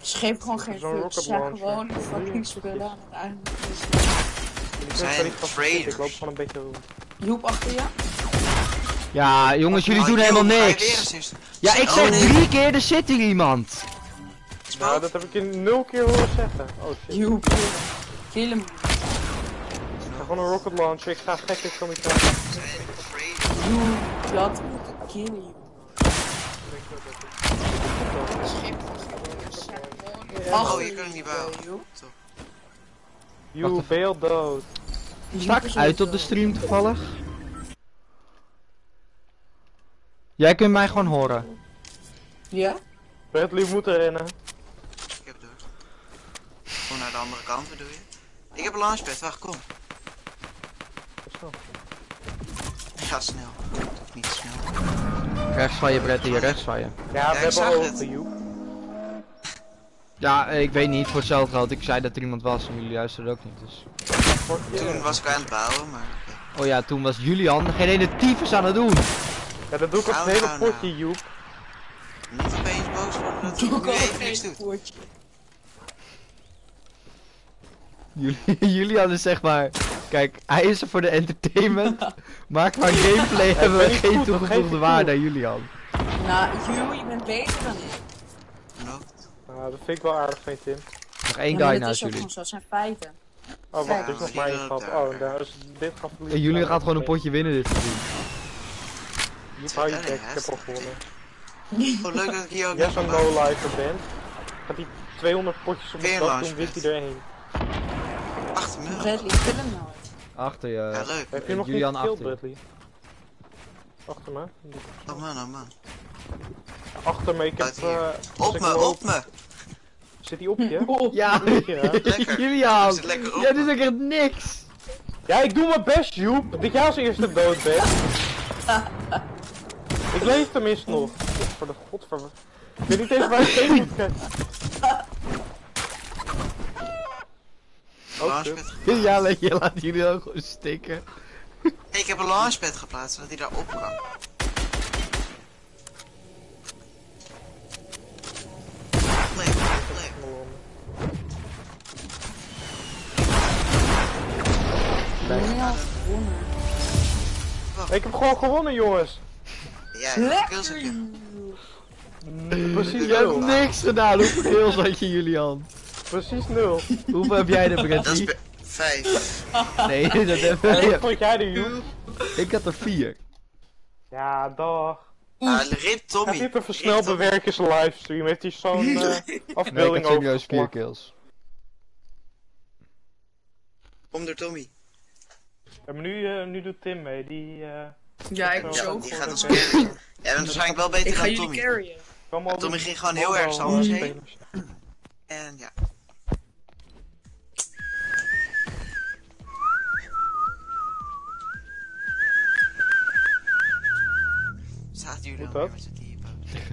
Dus geef gewoon geen vuts, ja, gewoon fucking spullen aan het einde. Zijn traders. Ik loop gewoon een beetje... Youp achter je? Ja, jongens, jullie doen helemaal niks. Ja, ik zeg drie keer, er zit hier iemand. Nou, dat heb ik in nul keer horen zeggen. Oh shit. Youp. Kill hem. Ik ga gewoon een rocket launcher, ik ga gekke kamikaze. Youp, dat moet ik killen, Youp. Oh, je kunt niet bouwen. Youp, veel dood. Stak uit op de stream toevallig. Jij kunt mij gewoon horen. Ja? Bradley moet rennen. Ik heb dood. Gewoon naar de andere kant, wat doe je? Ik heb een launchpad, wacht, kom. Ik ga snel. Of niet snel. Rechts van je, Bradley, rechts van je. Ja, we hebben al over Youp. Ja, ik weet niet, voor hetzelfde geld. Ik zei dat er iemand was en jullie luisterden ook niet, dus... Toen was ik aan het bouwen, maar... Oh ja, toen was Julian geen ene tyfus aan het doen. Ja, dat doe ik op het hele potje, Youp. Niet opeens boos worden dat Youp even niks doet. Julian is zeg maar... Kijk, hij is er voor de entertainment. Maar qua gameplay hebben we geen toegevoegde waarde aan Julian. Nou, Youp, je bent beter dan ik. Nou, dat vind ik wel aardig van Tim. Nog één guy naast jullie. Dat zijn feiten. Oh, wacht, er is nog maar één gat. Oh, daar is dit gat. Jullie gaan gewoon een potje winnen dit seizoen. Youp, hou je bek, ik heb al gewonnen. Oh, leuk dat ik hier ook nog zo'n lowlifer ben. Gaat die tweehonderd potjes op de dag doen, wist hij er één. Achter me. Bradley, kill hem nou. Achter je. Ja, leuk. Heb je nog niet gekilld, Bradley? Achter me. Oh man, oh man. Achter me, ik heb... Uh, op me, op me! Zit die op je? Op. Ja, lekker. Julian! Zit lekker op, ja, dit is echt niks! Ja, ik doe mijn best, Youp! Dat jij als eerste dood bent. Ik leef tenminste nog. Voor de godver... Ik weet niet eens waar ik tegen moet kijken. Ja, je laat jullie ook gewoon stikken. Ik heb een launchpad geplaatst, zodat hij daar op kan. Ja, ik heb gewoon gewonnen, jongens. Ja, lekker. Precies, jij hebt niks gedaan. Hoeveel kills had je, Julian? Precies nul. Hoeveel heb jij er, Bradley? Dat is vijf. Nee, dat heb ik. Hoeveel vond jij er, Youp? Ik had er vier. Ja, dag. Ah, rit Tommy. Hij heeft een versnelbewerkers livestream. Heeft hij zo'n uh, afbeelding over? Nee, ik had vier kills. Kom door, Tommy. Ja, maar nu, uh, nu doet Tim mee, die... Uh, ja, ik zo ook. Die gaat ons carryen. Jij bent waarschijnlijk wel beter dan Tommy. Ik ga ja, Tommy ging gewoon heel erg anders heen. En ja. Zaten jullie al weer met z'n typo's?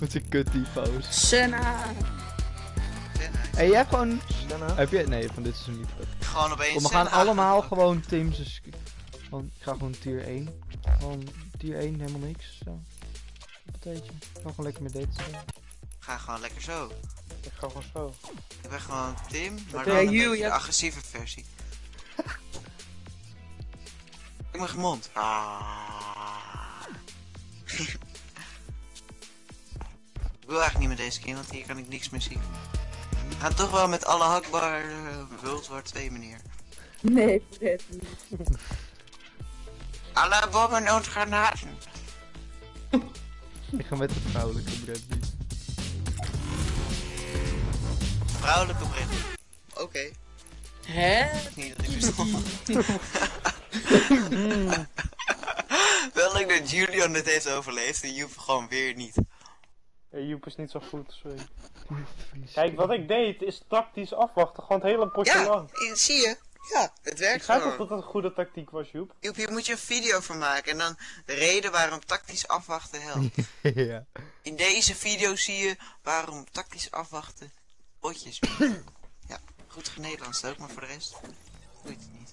Met z'n kut typo's. Senna! Hé, hey, jij hebt gewoon... Senna? Heb je... Nee, van dit is hem niet goed. Gewoon opeens... Kom, we gaan Senna allemaal gaan gewoon teams... Dus... Gewoon, ik ga gewoon tier één. Gewoon tier één, helemaal niks. Zo. Een tijdje. Ik ga gewoon lekker met dates. Ga gewoon lekker zo. Ik ga gewoon zo. Ik ben gewoon Tim, maar dan een beetje de agressieve versie. Ik mag mond. Ah. Ik wil eigenlijk niet met deze keer, want hier kan ik niks meer zien. We gaan toch wel met alle hakbaar uh, World War twee meneer. Nee, Fred niet. Alle bommen en granaten. Ik ga met de vrouwelijke Bradley. Vrouwelijke Bradley. Oké. Okay. Hè? Niet dat ik verstond. Wel leuk dat Julian het heeft overleefd en Youp gewoon weer niet. Ja, Youp is niet zo goed, sorry. Kijk, wat ik deed is tactisch afwachten, gewoon het hele potje ja, lang. Ja, zie je? Ja, het werkt gewoon. Ik ga toch dat het een goede tactiek was, Youp. Youp, hier moet je een video van maken en dan de reden waarom tactisch afwachten helpt. Ja. In deze video zie je waarom tactisch afwachten potjes. Ja, goed genederlands ook, maar voor de rest doe je het niet.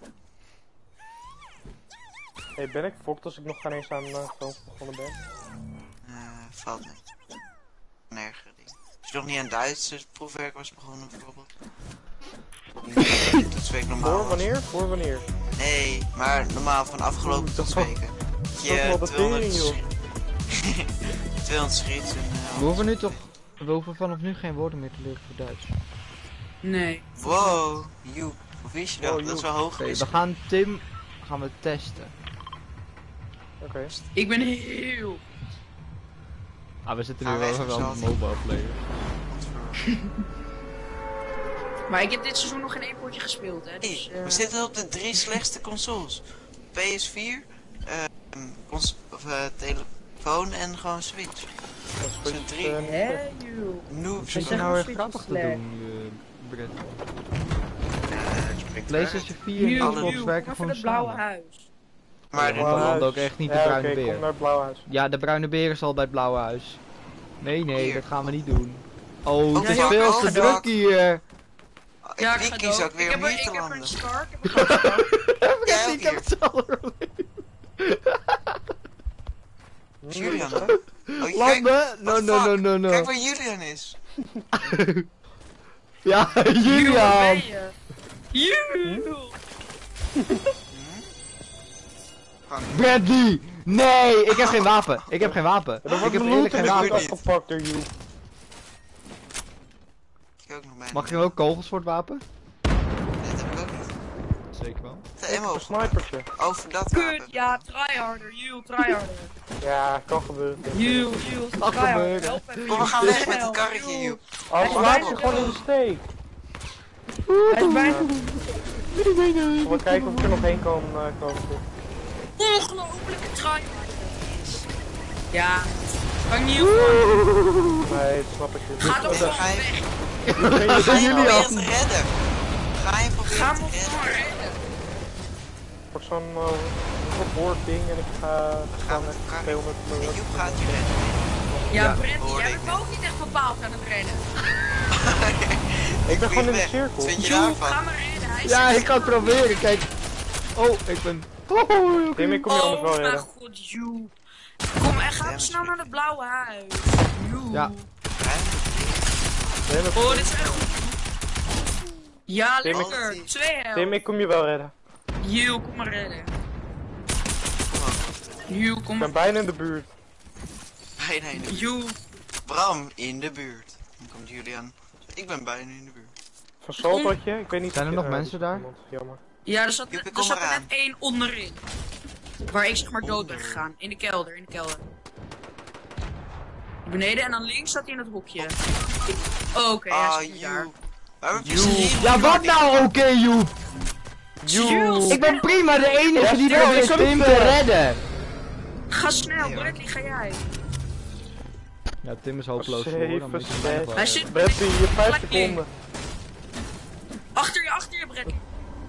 Hey, ben ik fokt als ik nog geen eens aan uh, begonnen ben? Eh, uh, valt me. Nergens. Als je nog niet aan Duitse proefwerk was begonnen, bijvoorbeeld. Nee, dat is week normaal. Voor wanneer? Voor wanneer? Nee, maar normaal van afgelopen oh, twee weken. Je tweehonderd schiet. tweehonderd schiet. Uh, we hoeven nu toch, we hoeven vanaf nu geen woorden meer te leren voor Duits. Nee. Wow, Youp. Hoe wist je dat? Wow, dat is wel hoog. Okay, we gaan Tim, gaan we testen. Oké. Okay. Ik ben heel... Ah, we zitten nu ah, wel wel een mobile player. Maar ik heb dit seizoen nog geen e-potje gespeeld, hè. Dus, hey, uh... we zitten op de drie slechtste consoles. P S vier, uh, cons of, uh, telefoon en gewoon Switch. Dat zijn drie. Hé, noob. Vind je nou weer grappig te doen, uh, Brett? Uh, PlayStation vier en Xbox werken gewoon samen. Maar dit land ook echt niet de ja, bruine okay, beer. Kom naar blauw huis. Ja, de bruine beer is al bij het blauwe huis. Nee, nee, hier. Dat gaan we niet doen. Oh, het is ja, veel te druk hier. Ja, ik kies ook weer om hier te landen. Ik heb een SCAR, ik heb een SCAR. Ik heb het zo Julian, hè? Oh, landen? No, no, no, no, no. Kijk waar Julian is. Ja, Julian! Julian! Bradley! Nee! Ik heb geen wapen! Ik heb geen wapen! Ik heb eerlijk geen wapen! Afgepakt door Youp! Mag je ook kogels voor het wapen? Nee, dat heb ik ook niet. Zeker wel. Het is een snipertje. Over dat wapen. Kut, ja, try harder, Youp, try harder. Ja, kan gebeuren. Youp, Youp, try harder. Kom, we gaan weg met het karretje, Youp. Hij blijft je gewoon in de steek. Hij blijft je gewoon in de steek. We kijken of we er nog heen komen. Ongelooflijke tryhard. Ja, kan niet hoeven. Nee, snap ik niet. Ga toch gewoon weg. Ga je proberen te redden. Ga je proberen te redden. Ik pak zo'n boordding en ik ga met tweehonderd miljoen. Youp gaat je redden. Ja, Brent, jij bent ook niet echt bepaald aan het redden. Ik ben gewoon in de cirkel. Youp, ga maar redden. Ja, ik kan het proberen, kijk. Oh, ik ben... Oh, okay. Tim, ik kom je anders wel redden. Oh mijn god, Youp. Kom en ga snel naar het blauwe huis. Youp. Ja. Oh, dit is echt goed. Ja, Tim, lekker. Ik... Twee helft. Tim, ik kom je wel redden. Youp, kom maar redden. Youp, kom maar. Ik ben bijna in de buurt. Bijna in de buurt. Youp. Bram in de buurt. Dan komt Julian. Ik ben bijna in de buurt. Van Saltotje, ik weet niet. Zijn er nog mensen daar? Jammer. Ja, er zat, Youp, er, er zat er net één onderin. Waar ik zeg maar dood ben gegaan. In de kelder, in de kelder. Beneden en dan links zat hij in het hokje. Oh, oké, okay, ah, hij is daar. Ja, wat nou oké, okay, Youp? Youp! Ik ben prima de enige ja, die probeert Tim te redden. Ga snel, nee, Bradley, ga jij. Ja, Tim is hopeloos verloren. Hij zit Bradley, je vijf seconden. Achter je, achter je, Bradley.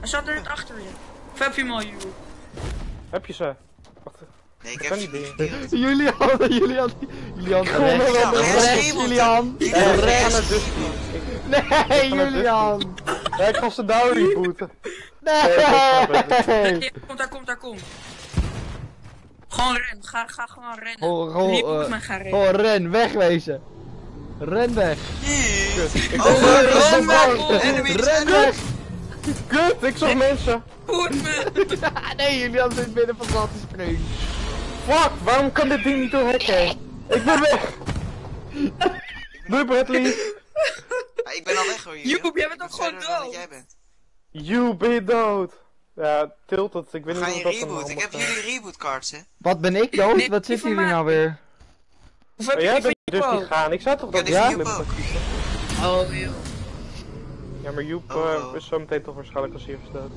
Hij zat er net achter je. Of heb je hem al, Youp? Heb je ze? Wacht. Nee, ik heb ze niet. Julian, Julian, Julian, rechts, Julian. Rechts, Dusty. Nee, Julian. Hij kost de douw in boeten. Nee. Komt, daar komt, daar komt. Gewoon ren, ga, ga gewoon rennen. Gewoon ren, wegwezen. Ren weg. Oh, ren weg. Ren weg. Kut, ik zag mensen. Goed me! Nee, Julian zit midden van zand te springen. Fuck, waarom kan dit ding niet door hekken? Ik ben weg! Doei Bradley! Ah, ik ben al weg hoor, Julian. Youp, jij bent ook gewoon dood! Youp, ben je dood! Ja, tilt het, ik weet niet hoe dat dan allemaal. Ik heb jullie reboot cards, hè? Wat ben ik dood? Nee, wat zitten jullie nou weer? Of heb oh, jij bent dus niet gaan, ik zou toch dat ja, ja? Oh, joh. Ja, maar Youp oh, oh. is zo meteen toch waarschijnlijk als eerste dood.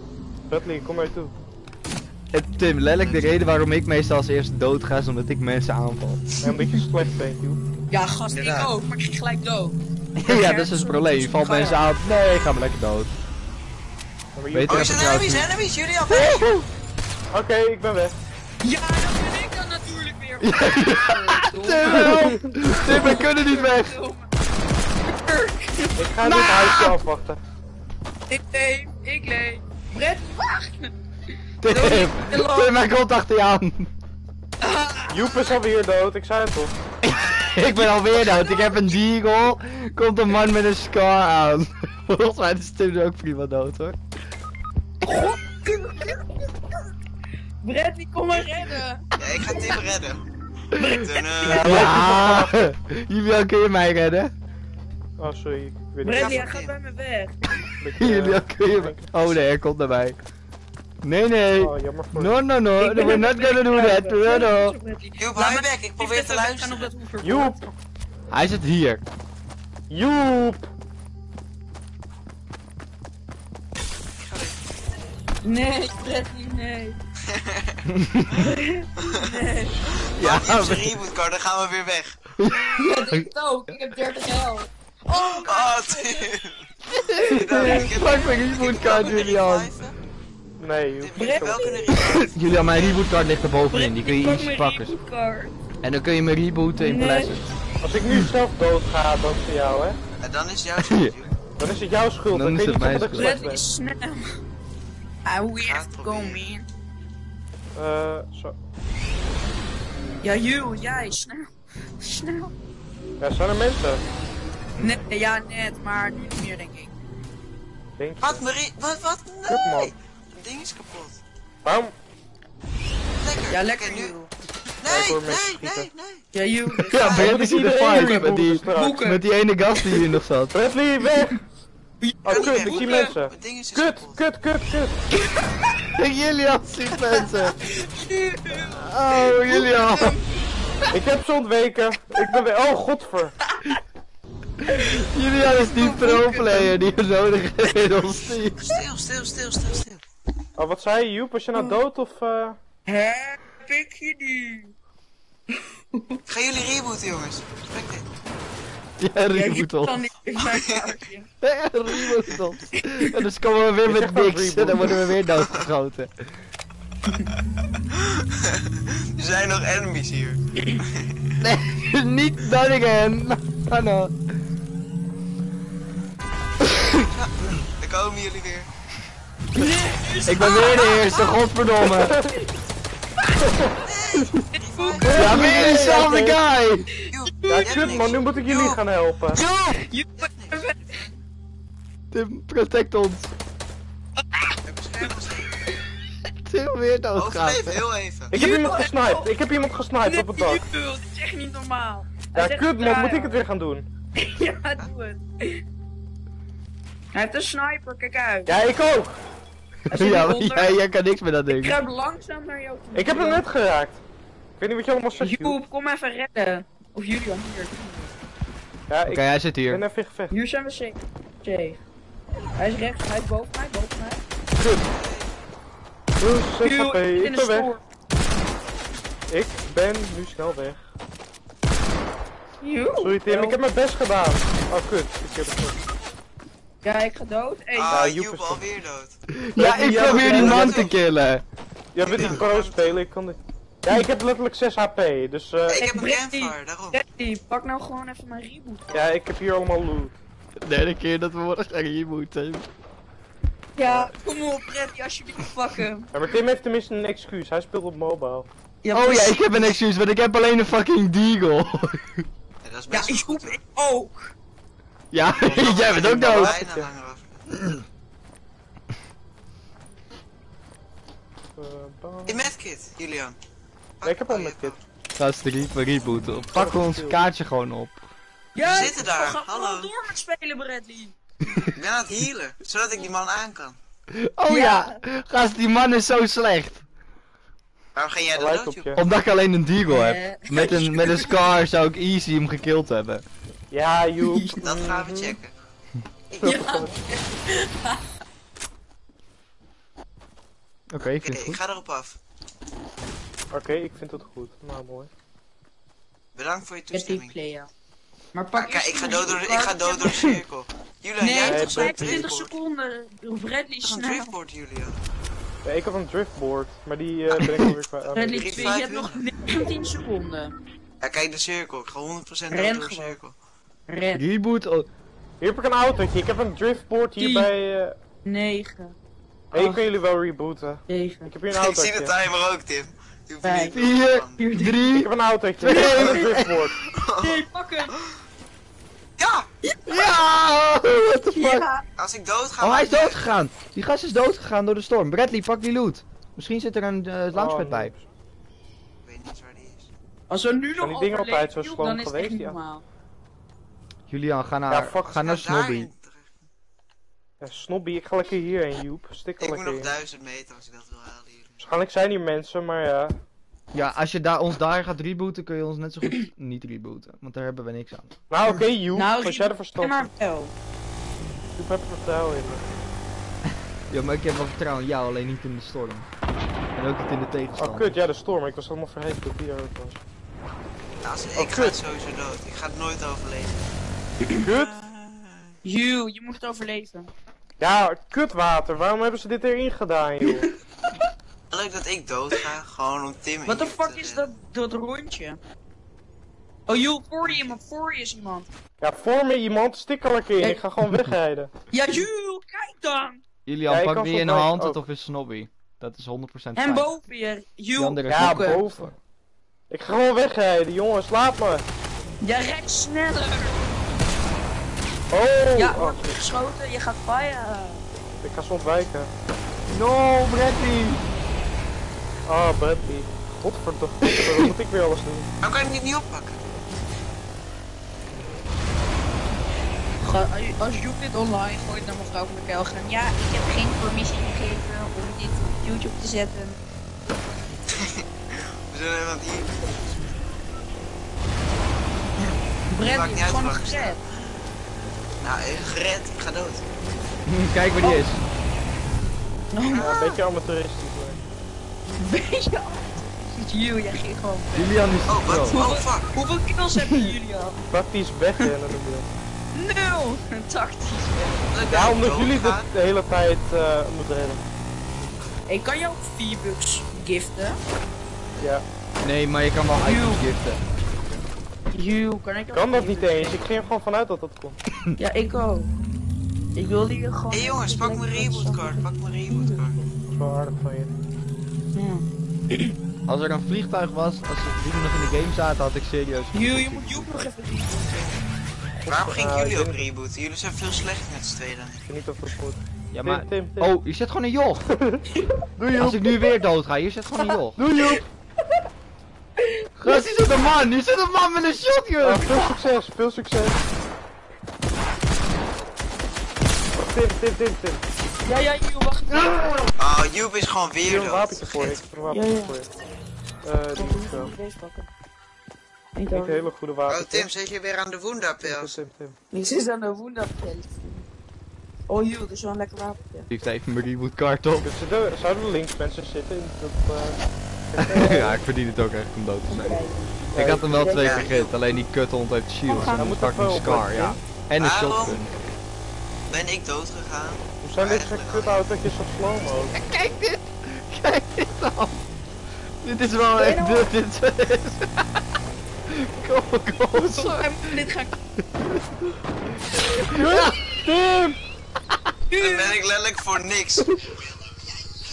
Bradley, kom maar toe. Hey, Tim, letterlijk de reden waarom ik meestal als eerste dood ga is omdat ik mensen aanval. Ja, omdat je slecht bent, Youp. Ja, gast, ja, ik ook, maar ik ging gelijk dood. Ja, dat is dus het probleem. Je valt mensen aan. Nee, ik ga maar lekker dood. Ja, Beter oh, zijn enemies, enemies, jullie af. Oké, okay, ik ben weg. Ja, dat ben ik dan natuurlijk weer. Tim, Tim, we kunnen niet weg. Ik ga dit huisje afwachten. Ik leef, ik leef. Brett, wacht! Tim! Tim, hij komt achter je aan! Joep is alweer dood, ik zei het toch? Ik ben alweer dood, ik heb een deagle, komt een man met een scar aan. Volgens mij is Tim ook prima dood hoor. God! Bradley, kom maar redden! Ja, ik ga Tim redden. Bradley. Ja, Julian, kun je mij redden? Oh sorry, ik weet niet. Bradley, hij gaat bij me weg. Julian, kun je mij... Oh nee, hij komt naar mij. Nee, nee. Oh, no, no, no. We're not gonna do that. No, no. Joep, hou je bek. Ik probeer te luisteren. Joep. Hij zit hier. Joep. Nee, Bradley, nee. Nee. Ja, als je een reboot kan, dan gaan we weer weg. Ja, dat is het ook. Ik heb dertig L. Oh, god. Pak mijn reboot card, Julian. Nee, Julian. Julian, mijn rebootcard ligt er bovenin, die kun je iets pakken. En dan kun je me rebooten in Pleasant. Als ik nu zelf dood ga, dan voor jou, hè? En dan is jouw schuld. Dan is het jouw schuld. Dan is het mijn schuld. Bradley is snel. We have to go, man. Eh, zo. Ja, Jules, jij, snel. Snel. Ja, zijn er mensen? Nee, ja, net, maar nu niet meer, denk ik. Wat, Marie? Wat, wat? Nee! Ding is kapot. Waarom? Lekker. Ja, lekker nu. Nee, nee, nee, nee. Ja, you. Ja, Bradley ziet de fight met die, met die ene gast die hier nog zat. Bradley, weg! Oh, kut, ik zie mensen. Kut, kut, kut, kut. Julian ziet mensen. Oh, Julian. Ik heb ze ontweken. Ik ben weer... Oh, godver. Julian is die pro-player die we nodig hebben in ons team. Stil, stil, stil, stil, stil. Oh, wat zei je, Joep? Was je nou dood of... Uh... Hè? Pik je die? Gaan jullie rebooten, jongens? Respect dit. Ja, reboot ons. Ja, reboot ons. En dus komen we weer met niks en dan worden we weer doodgeschoten. Er zijn nog enemies hier. Nee, niet dat again. Oh no. Ja, dan komen jullie weer. Ik ben weer de eerste, godverdomme. Ja, weer dezelfde guy. Ja, kut man, nu moet ik jullie gaan helpen. Tim, protect ons. Tim weer doodgaan. Heel even. Ik heb iemand gesniped, ik heb iemand gesniped op het dak. Dat is echt niet normaal. Ja, kut man, moet ik het weer gaan doen? Ja, doe het. Hij heeft een sniper, kijk uit. Ja, ik ook. Ja, jij, jij kan niks met dat ding. Ik kruip langzaam naar jou toe. Ik heb hem net geraakt. Ik weet niet wat je allemaal zegt. Joep, kom even redden. Of Julian, hier. Ja, oké, okay, hij zit hier. Ik ben even gevecht. Hier zijn we safe. Hij is rechts, hij is boven mij, boven mij. Goed. Goed, ik ben weg. Ik ben nu snel weg. Joep. Sorry Tim, ik heb mijn best gedaan. Oh, kut. Ik heb het goed. Ja, ik ga dood. Hey. Ah, Joep, Joep is alweer dood. Ja, ik ja, probeer die man te killen. Jij bent een pro spelen, ik kan dit. Ja, ik heb letterlijk zes H P, dus eh... Uh... Ik heb een Renfar, daarom. Bradley, pak nou gewoon even mijn reboot. Ja, ik heb hier allemaal loot. De derde keer dat we worden gaan rebooten. Ja, kom op Bradley, alsjeblieft pakken. Ja, maar Tim heeft tenminste een excuus, hij speelt op mobile. Ja, oh ja, ik heb een excuus, want ik heb alleen een fucking deagle. Ja, dat is best ja, ik hoop ik ook. Ja, jij bent ook dood! In medkit, Julian. Nee, ik heb al medkit. Ga ze de reboot op. Pak ons kaartje gewoon op. Ja, we zitten daar. We gaan gewoon door met spelen, Bradley. Ik ben aan het healen, zodat ik die man aan kan. Oh ja, gast, die man is zo slecht. Waarom ging jij dat doen? Omdat ik alleen een deagle heb. Met een, met een scar zou ik easy hem gekild hebben. Ja, Joep. Dat gaan we checken. Ja. Oké, okay, ik vind okay, het goed. Ik ga erop af. Oké, okay, ik vind het goed. Nou, mooi. Bedankt voor je toestemming. Player. Maar pak ah, kijk, ik ga dood door de, ik ga dood door de cirkel. Julian, nee, jij hebt vijfentwintig seconden. Bradley snel. Ik heb een driftboard, Julian. Ja, ik had een driftboard, maar die uh, ben ik alweer kwijt. Bradley, je hebt nog negentien seconden. Ja, kijk de cirkel. Ik ga honderd procent dood door de cirkel. Red. Reboot. Hier heb ik een autootje, ik heb een driftboard hier bij... negen. Hé, hey, kunnen jullie wel rebooten? Jezus. Ik heb hier een auto. Ik zie de timer ook, Tim. vijf, vier, drie, ik heb een autootje. Nee, pak hem! Ja! Ja! What the fuck? Ja. Als ik dood ga... Oh, hij is dood gegaan! Die gast is dood gegaan door de storm. Bradley, pak die loot. Misschien zit er een uh, langspet oh, bij. Ik weet niet waar die is. Als we nu nog die dingen uit zo'n storm geweest, ja. Normaal. Julian, ga naar, ja, fuck, ga naar Snobby. Ja, Snobby, ik ga lekker hierheen, Joep. Stik al lekker. Ik moet nog duizend meter als ik dat wil halen hier. Waarschijnlijk zijn hier mensen, maar ja. Ja, als je daar ons daar gaat rebooten, kun je ons net zo goed niet rebooten. Want daar hebben we niks aan. Nou, oké, okay, Joep, nou, als jij er verstopt. Maar wel. Joep, heb vertrouwen in me. Ja, maar ik heb wel vertrouwen in jou, alleen niet in de storm. En ook niet in de tegenstander. Oh, kut, ja, de storm. Ik was helemaal vergeten dat die er ook was. Nou, als, oh, ik kut. Ga sowieso dood. Ik ga het nooit overleven. Kut? Joe, je moet het overleven. Ja, kutwater. Waarom hebben ze dit erin gedaan, joh? Leuk dat ik dood ga, gewoon om Tim. Wat de fuck is dat, dat rondje? Oh joh, voor je iemand, voor je is iemand. Ja, voor me iemand, stikkerlijk in. Ik ga gewoon wegrijden. Ja, joh, kijk dan! Julian, pak die in de hand, dat of is Snobby. Dat is honderd procent fijn. En boven je, joh. Ja, boven. Ik ga gewoon wegrijden, jongens, laat me. Ja, rijd sneller. Oh! Ja, wordt geschoten, je gaat fire. Ik ga ze ontwijken. No, Bradley! Ah, oh, Bradley. Godverdomme, wat moet ik weer alles doen? Waarom kan ik dit niet oppakken? Ga, als Joep dit online gooit naar mevrouw van de Kelgen. Ja, ik heb geen permissie gegeven om dit op YouTube te zetten. We zijn helemaal hier. Bradley, is gewoon gered. Nou, gered, ik ga dood. Kijk waar die oh. is. Ja, een beetje amateuristisch. Beetje amateuristisch. Julian, jij ging gewoon. Julian is oh, wat? Oh, fuck. Hoeveel kills hebben jullie al? Praktisch wegrennen, dat bedoel ik. Nul! Tactisch wegrennen. Ja, omdat jullie de hele tijd uh, moeten rennen. Ik kan jou V-Bucks giften. Ja. Nee, maar je kan wel items giften. Juh, kan ik kan dat niet eens, ik ging er gewoon vanuit dat dat komt. Ja, ik ook. Ik wil hier gewoon... Hé hey jongens, pak mijn rebootcard, pak mijn rebootcard. Dat is wel aardig van je. Ja. Als er een vliegtuig was, als die nog in de game zaten, had ik serieus... Juh, je moet Joep nog even rebooten. Waarom gingen uh, jullie ook rebooten? Jullie zijn veel slechter met z'n tweeën. Ik vind niet of het goed. Ja, maar... Tim, Tim, Tim. Oh, je zit gewoon een joch. Doei Joep. Als ik nu weer dood ga, je zit gewoon een joch. Doei Joep. Gast, hier zit een man, hier zit een man met een shot, joh! Ja, veel succes, veel succes! Tim, Tim, Tim, Tim! Ja, ja, Joep, wacht! Oh, Joep is gewoon weer dood! Ik heb een wapentje voor je, ik heb een wapentje voor je. Eh, die moet ik wel. Niet een hele goede wapen. Oh, Tim, zit je weer aan de woendapels? Tim, Tim, Tim. Niks is aan de woendapels. Oh, Joep, dat is wel een lekker wapentje. Heeft even mijn rebootkaart op. Zouden links mensen zitten? Ja, ik verdien het ook echt om dood te zijn. Ja, ik had hem wel twee keer gegeten, alleen die kuthond heeft shields en een fucking SCAR, ja. En een shotgun. Ben ik dood gegaan? Hoe zijn dit geen kutautootjes of slow-mo? Kijk dit! Kijk dit dan! Dit is wel echt dit, dit is... Kom, kom, dit ga ik... Tim! Dan ben ik letterlijk voor niks.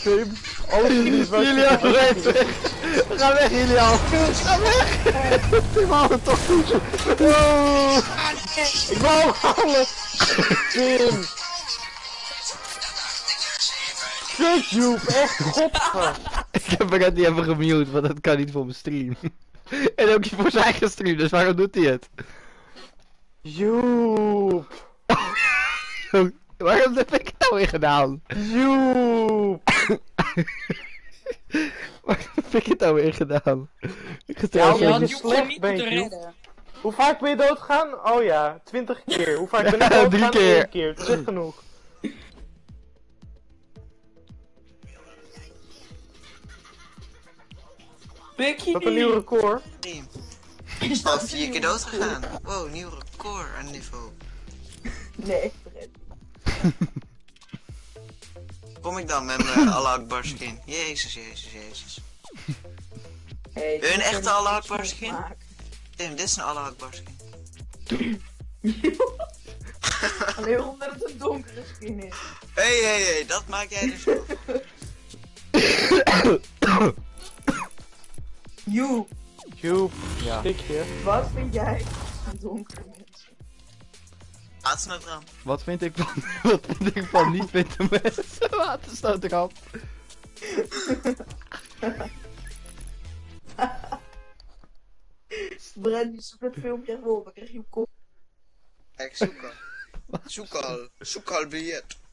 Tim, alles is wat Julian, weg! Ga weg, Julian! Ga weg! Tim, hou het toch goed! Ik wou hem halen! Tim! Kut, Joep! Echt godver! Ik heb me net niet even gemute, want dat kan niet voor mijn stream. En ook niet voor zijn eigen stream, dus waarom doet hij het? Joep! Waarom heb ik het nou weer gedaan? Joep! Waarom heb ik het nou weer gedaan? Ik ga ja, je had slecht niet te redden. Hoe vaak ben je doodgegaan? Oh ja, twintig keer. Hoe vaak ben ik doodgegaan? Drie keer. Drie keer. Dat is echt genoeg. Wat een nieuw record. Is dat al vier keer doodgegaan? Wow, nieuw record aan niveau. Nee, echt verreden. Kom ik dan met mijn Allah Akbar skin? Jezus, jezus, jezus. Hey, wil je een echte Allah Akbar skin? Tim, dit is een Allah Akbar skin. Alleen omdat het een donkere skin is. Hé hé hé, dat maak jij dus wel. Joep. Joep, ja. Stikje. Wat vind jij van donkere mensen? Watersnoodram. Wat vind ik van, wat vind ik van niet witte mensen? Watersnoodram. Bradley, zoek dat filmpje even op, dan krijg je een kop. Kijk, zoek al. Zoek al, zoek al biljet.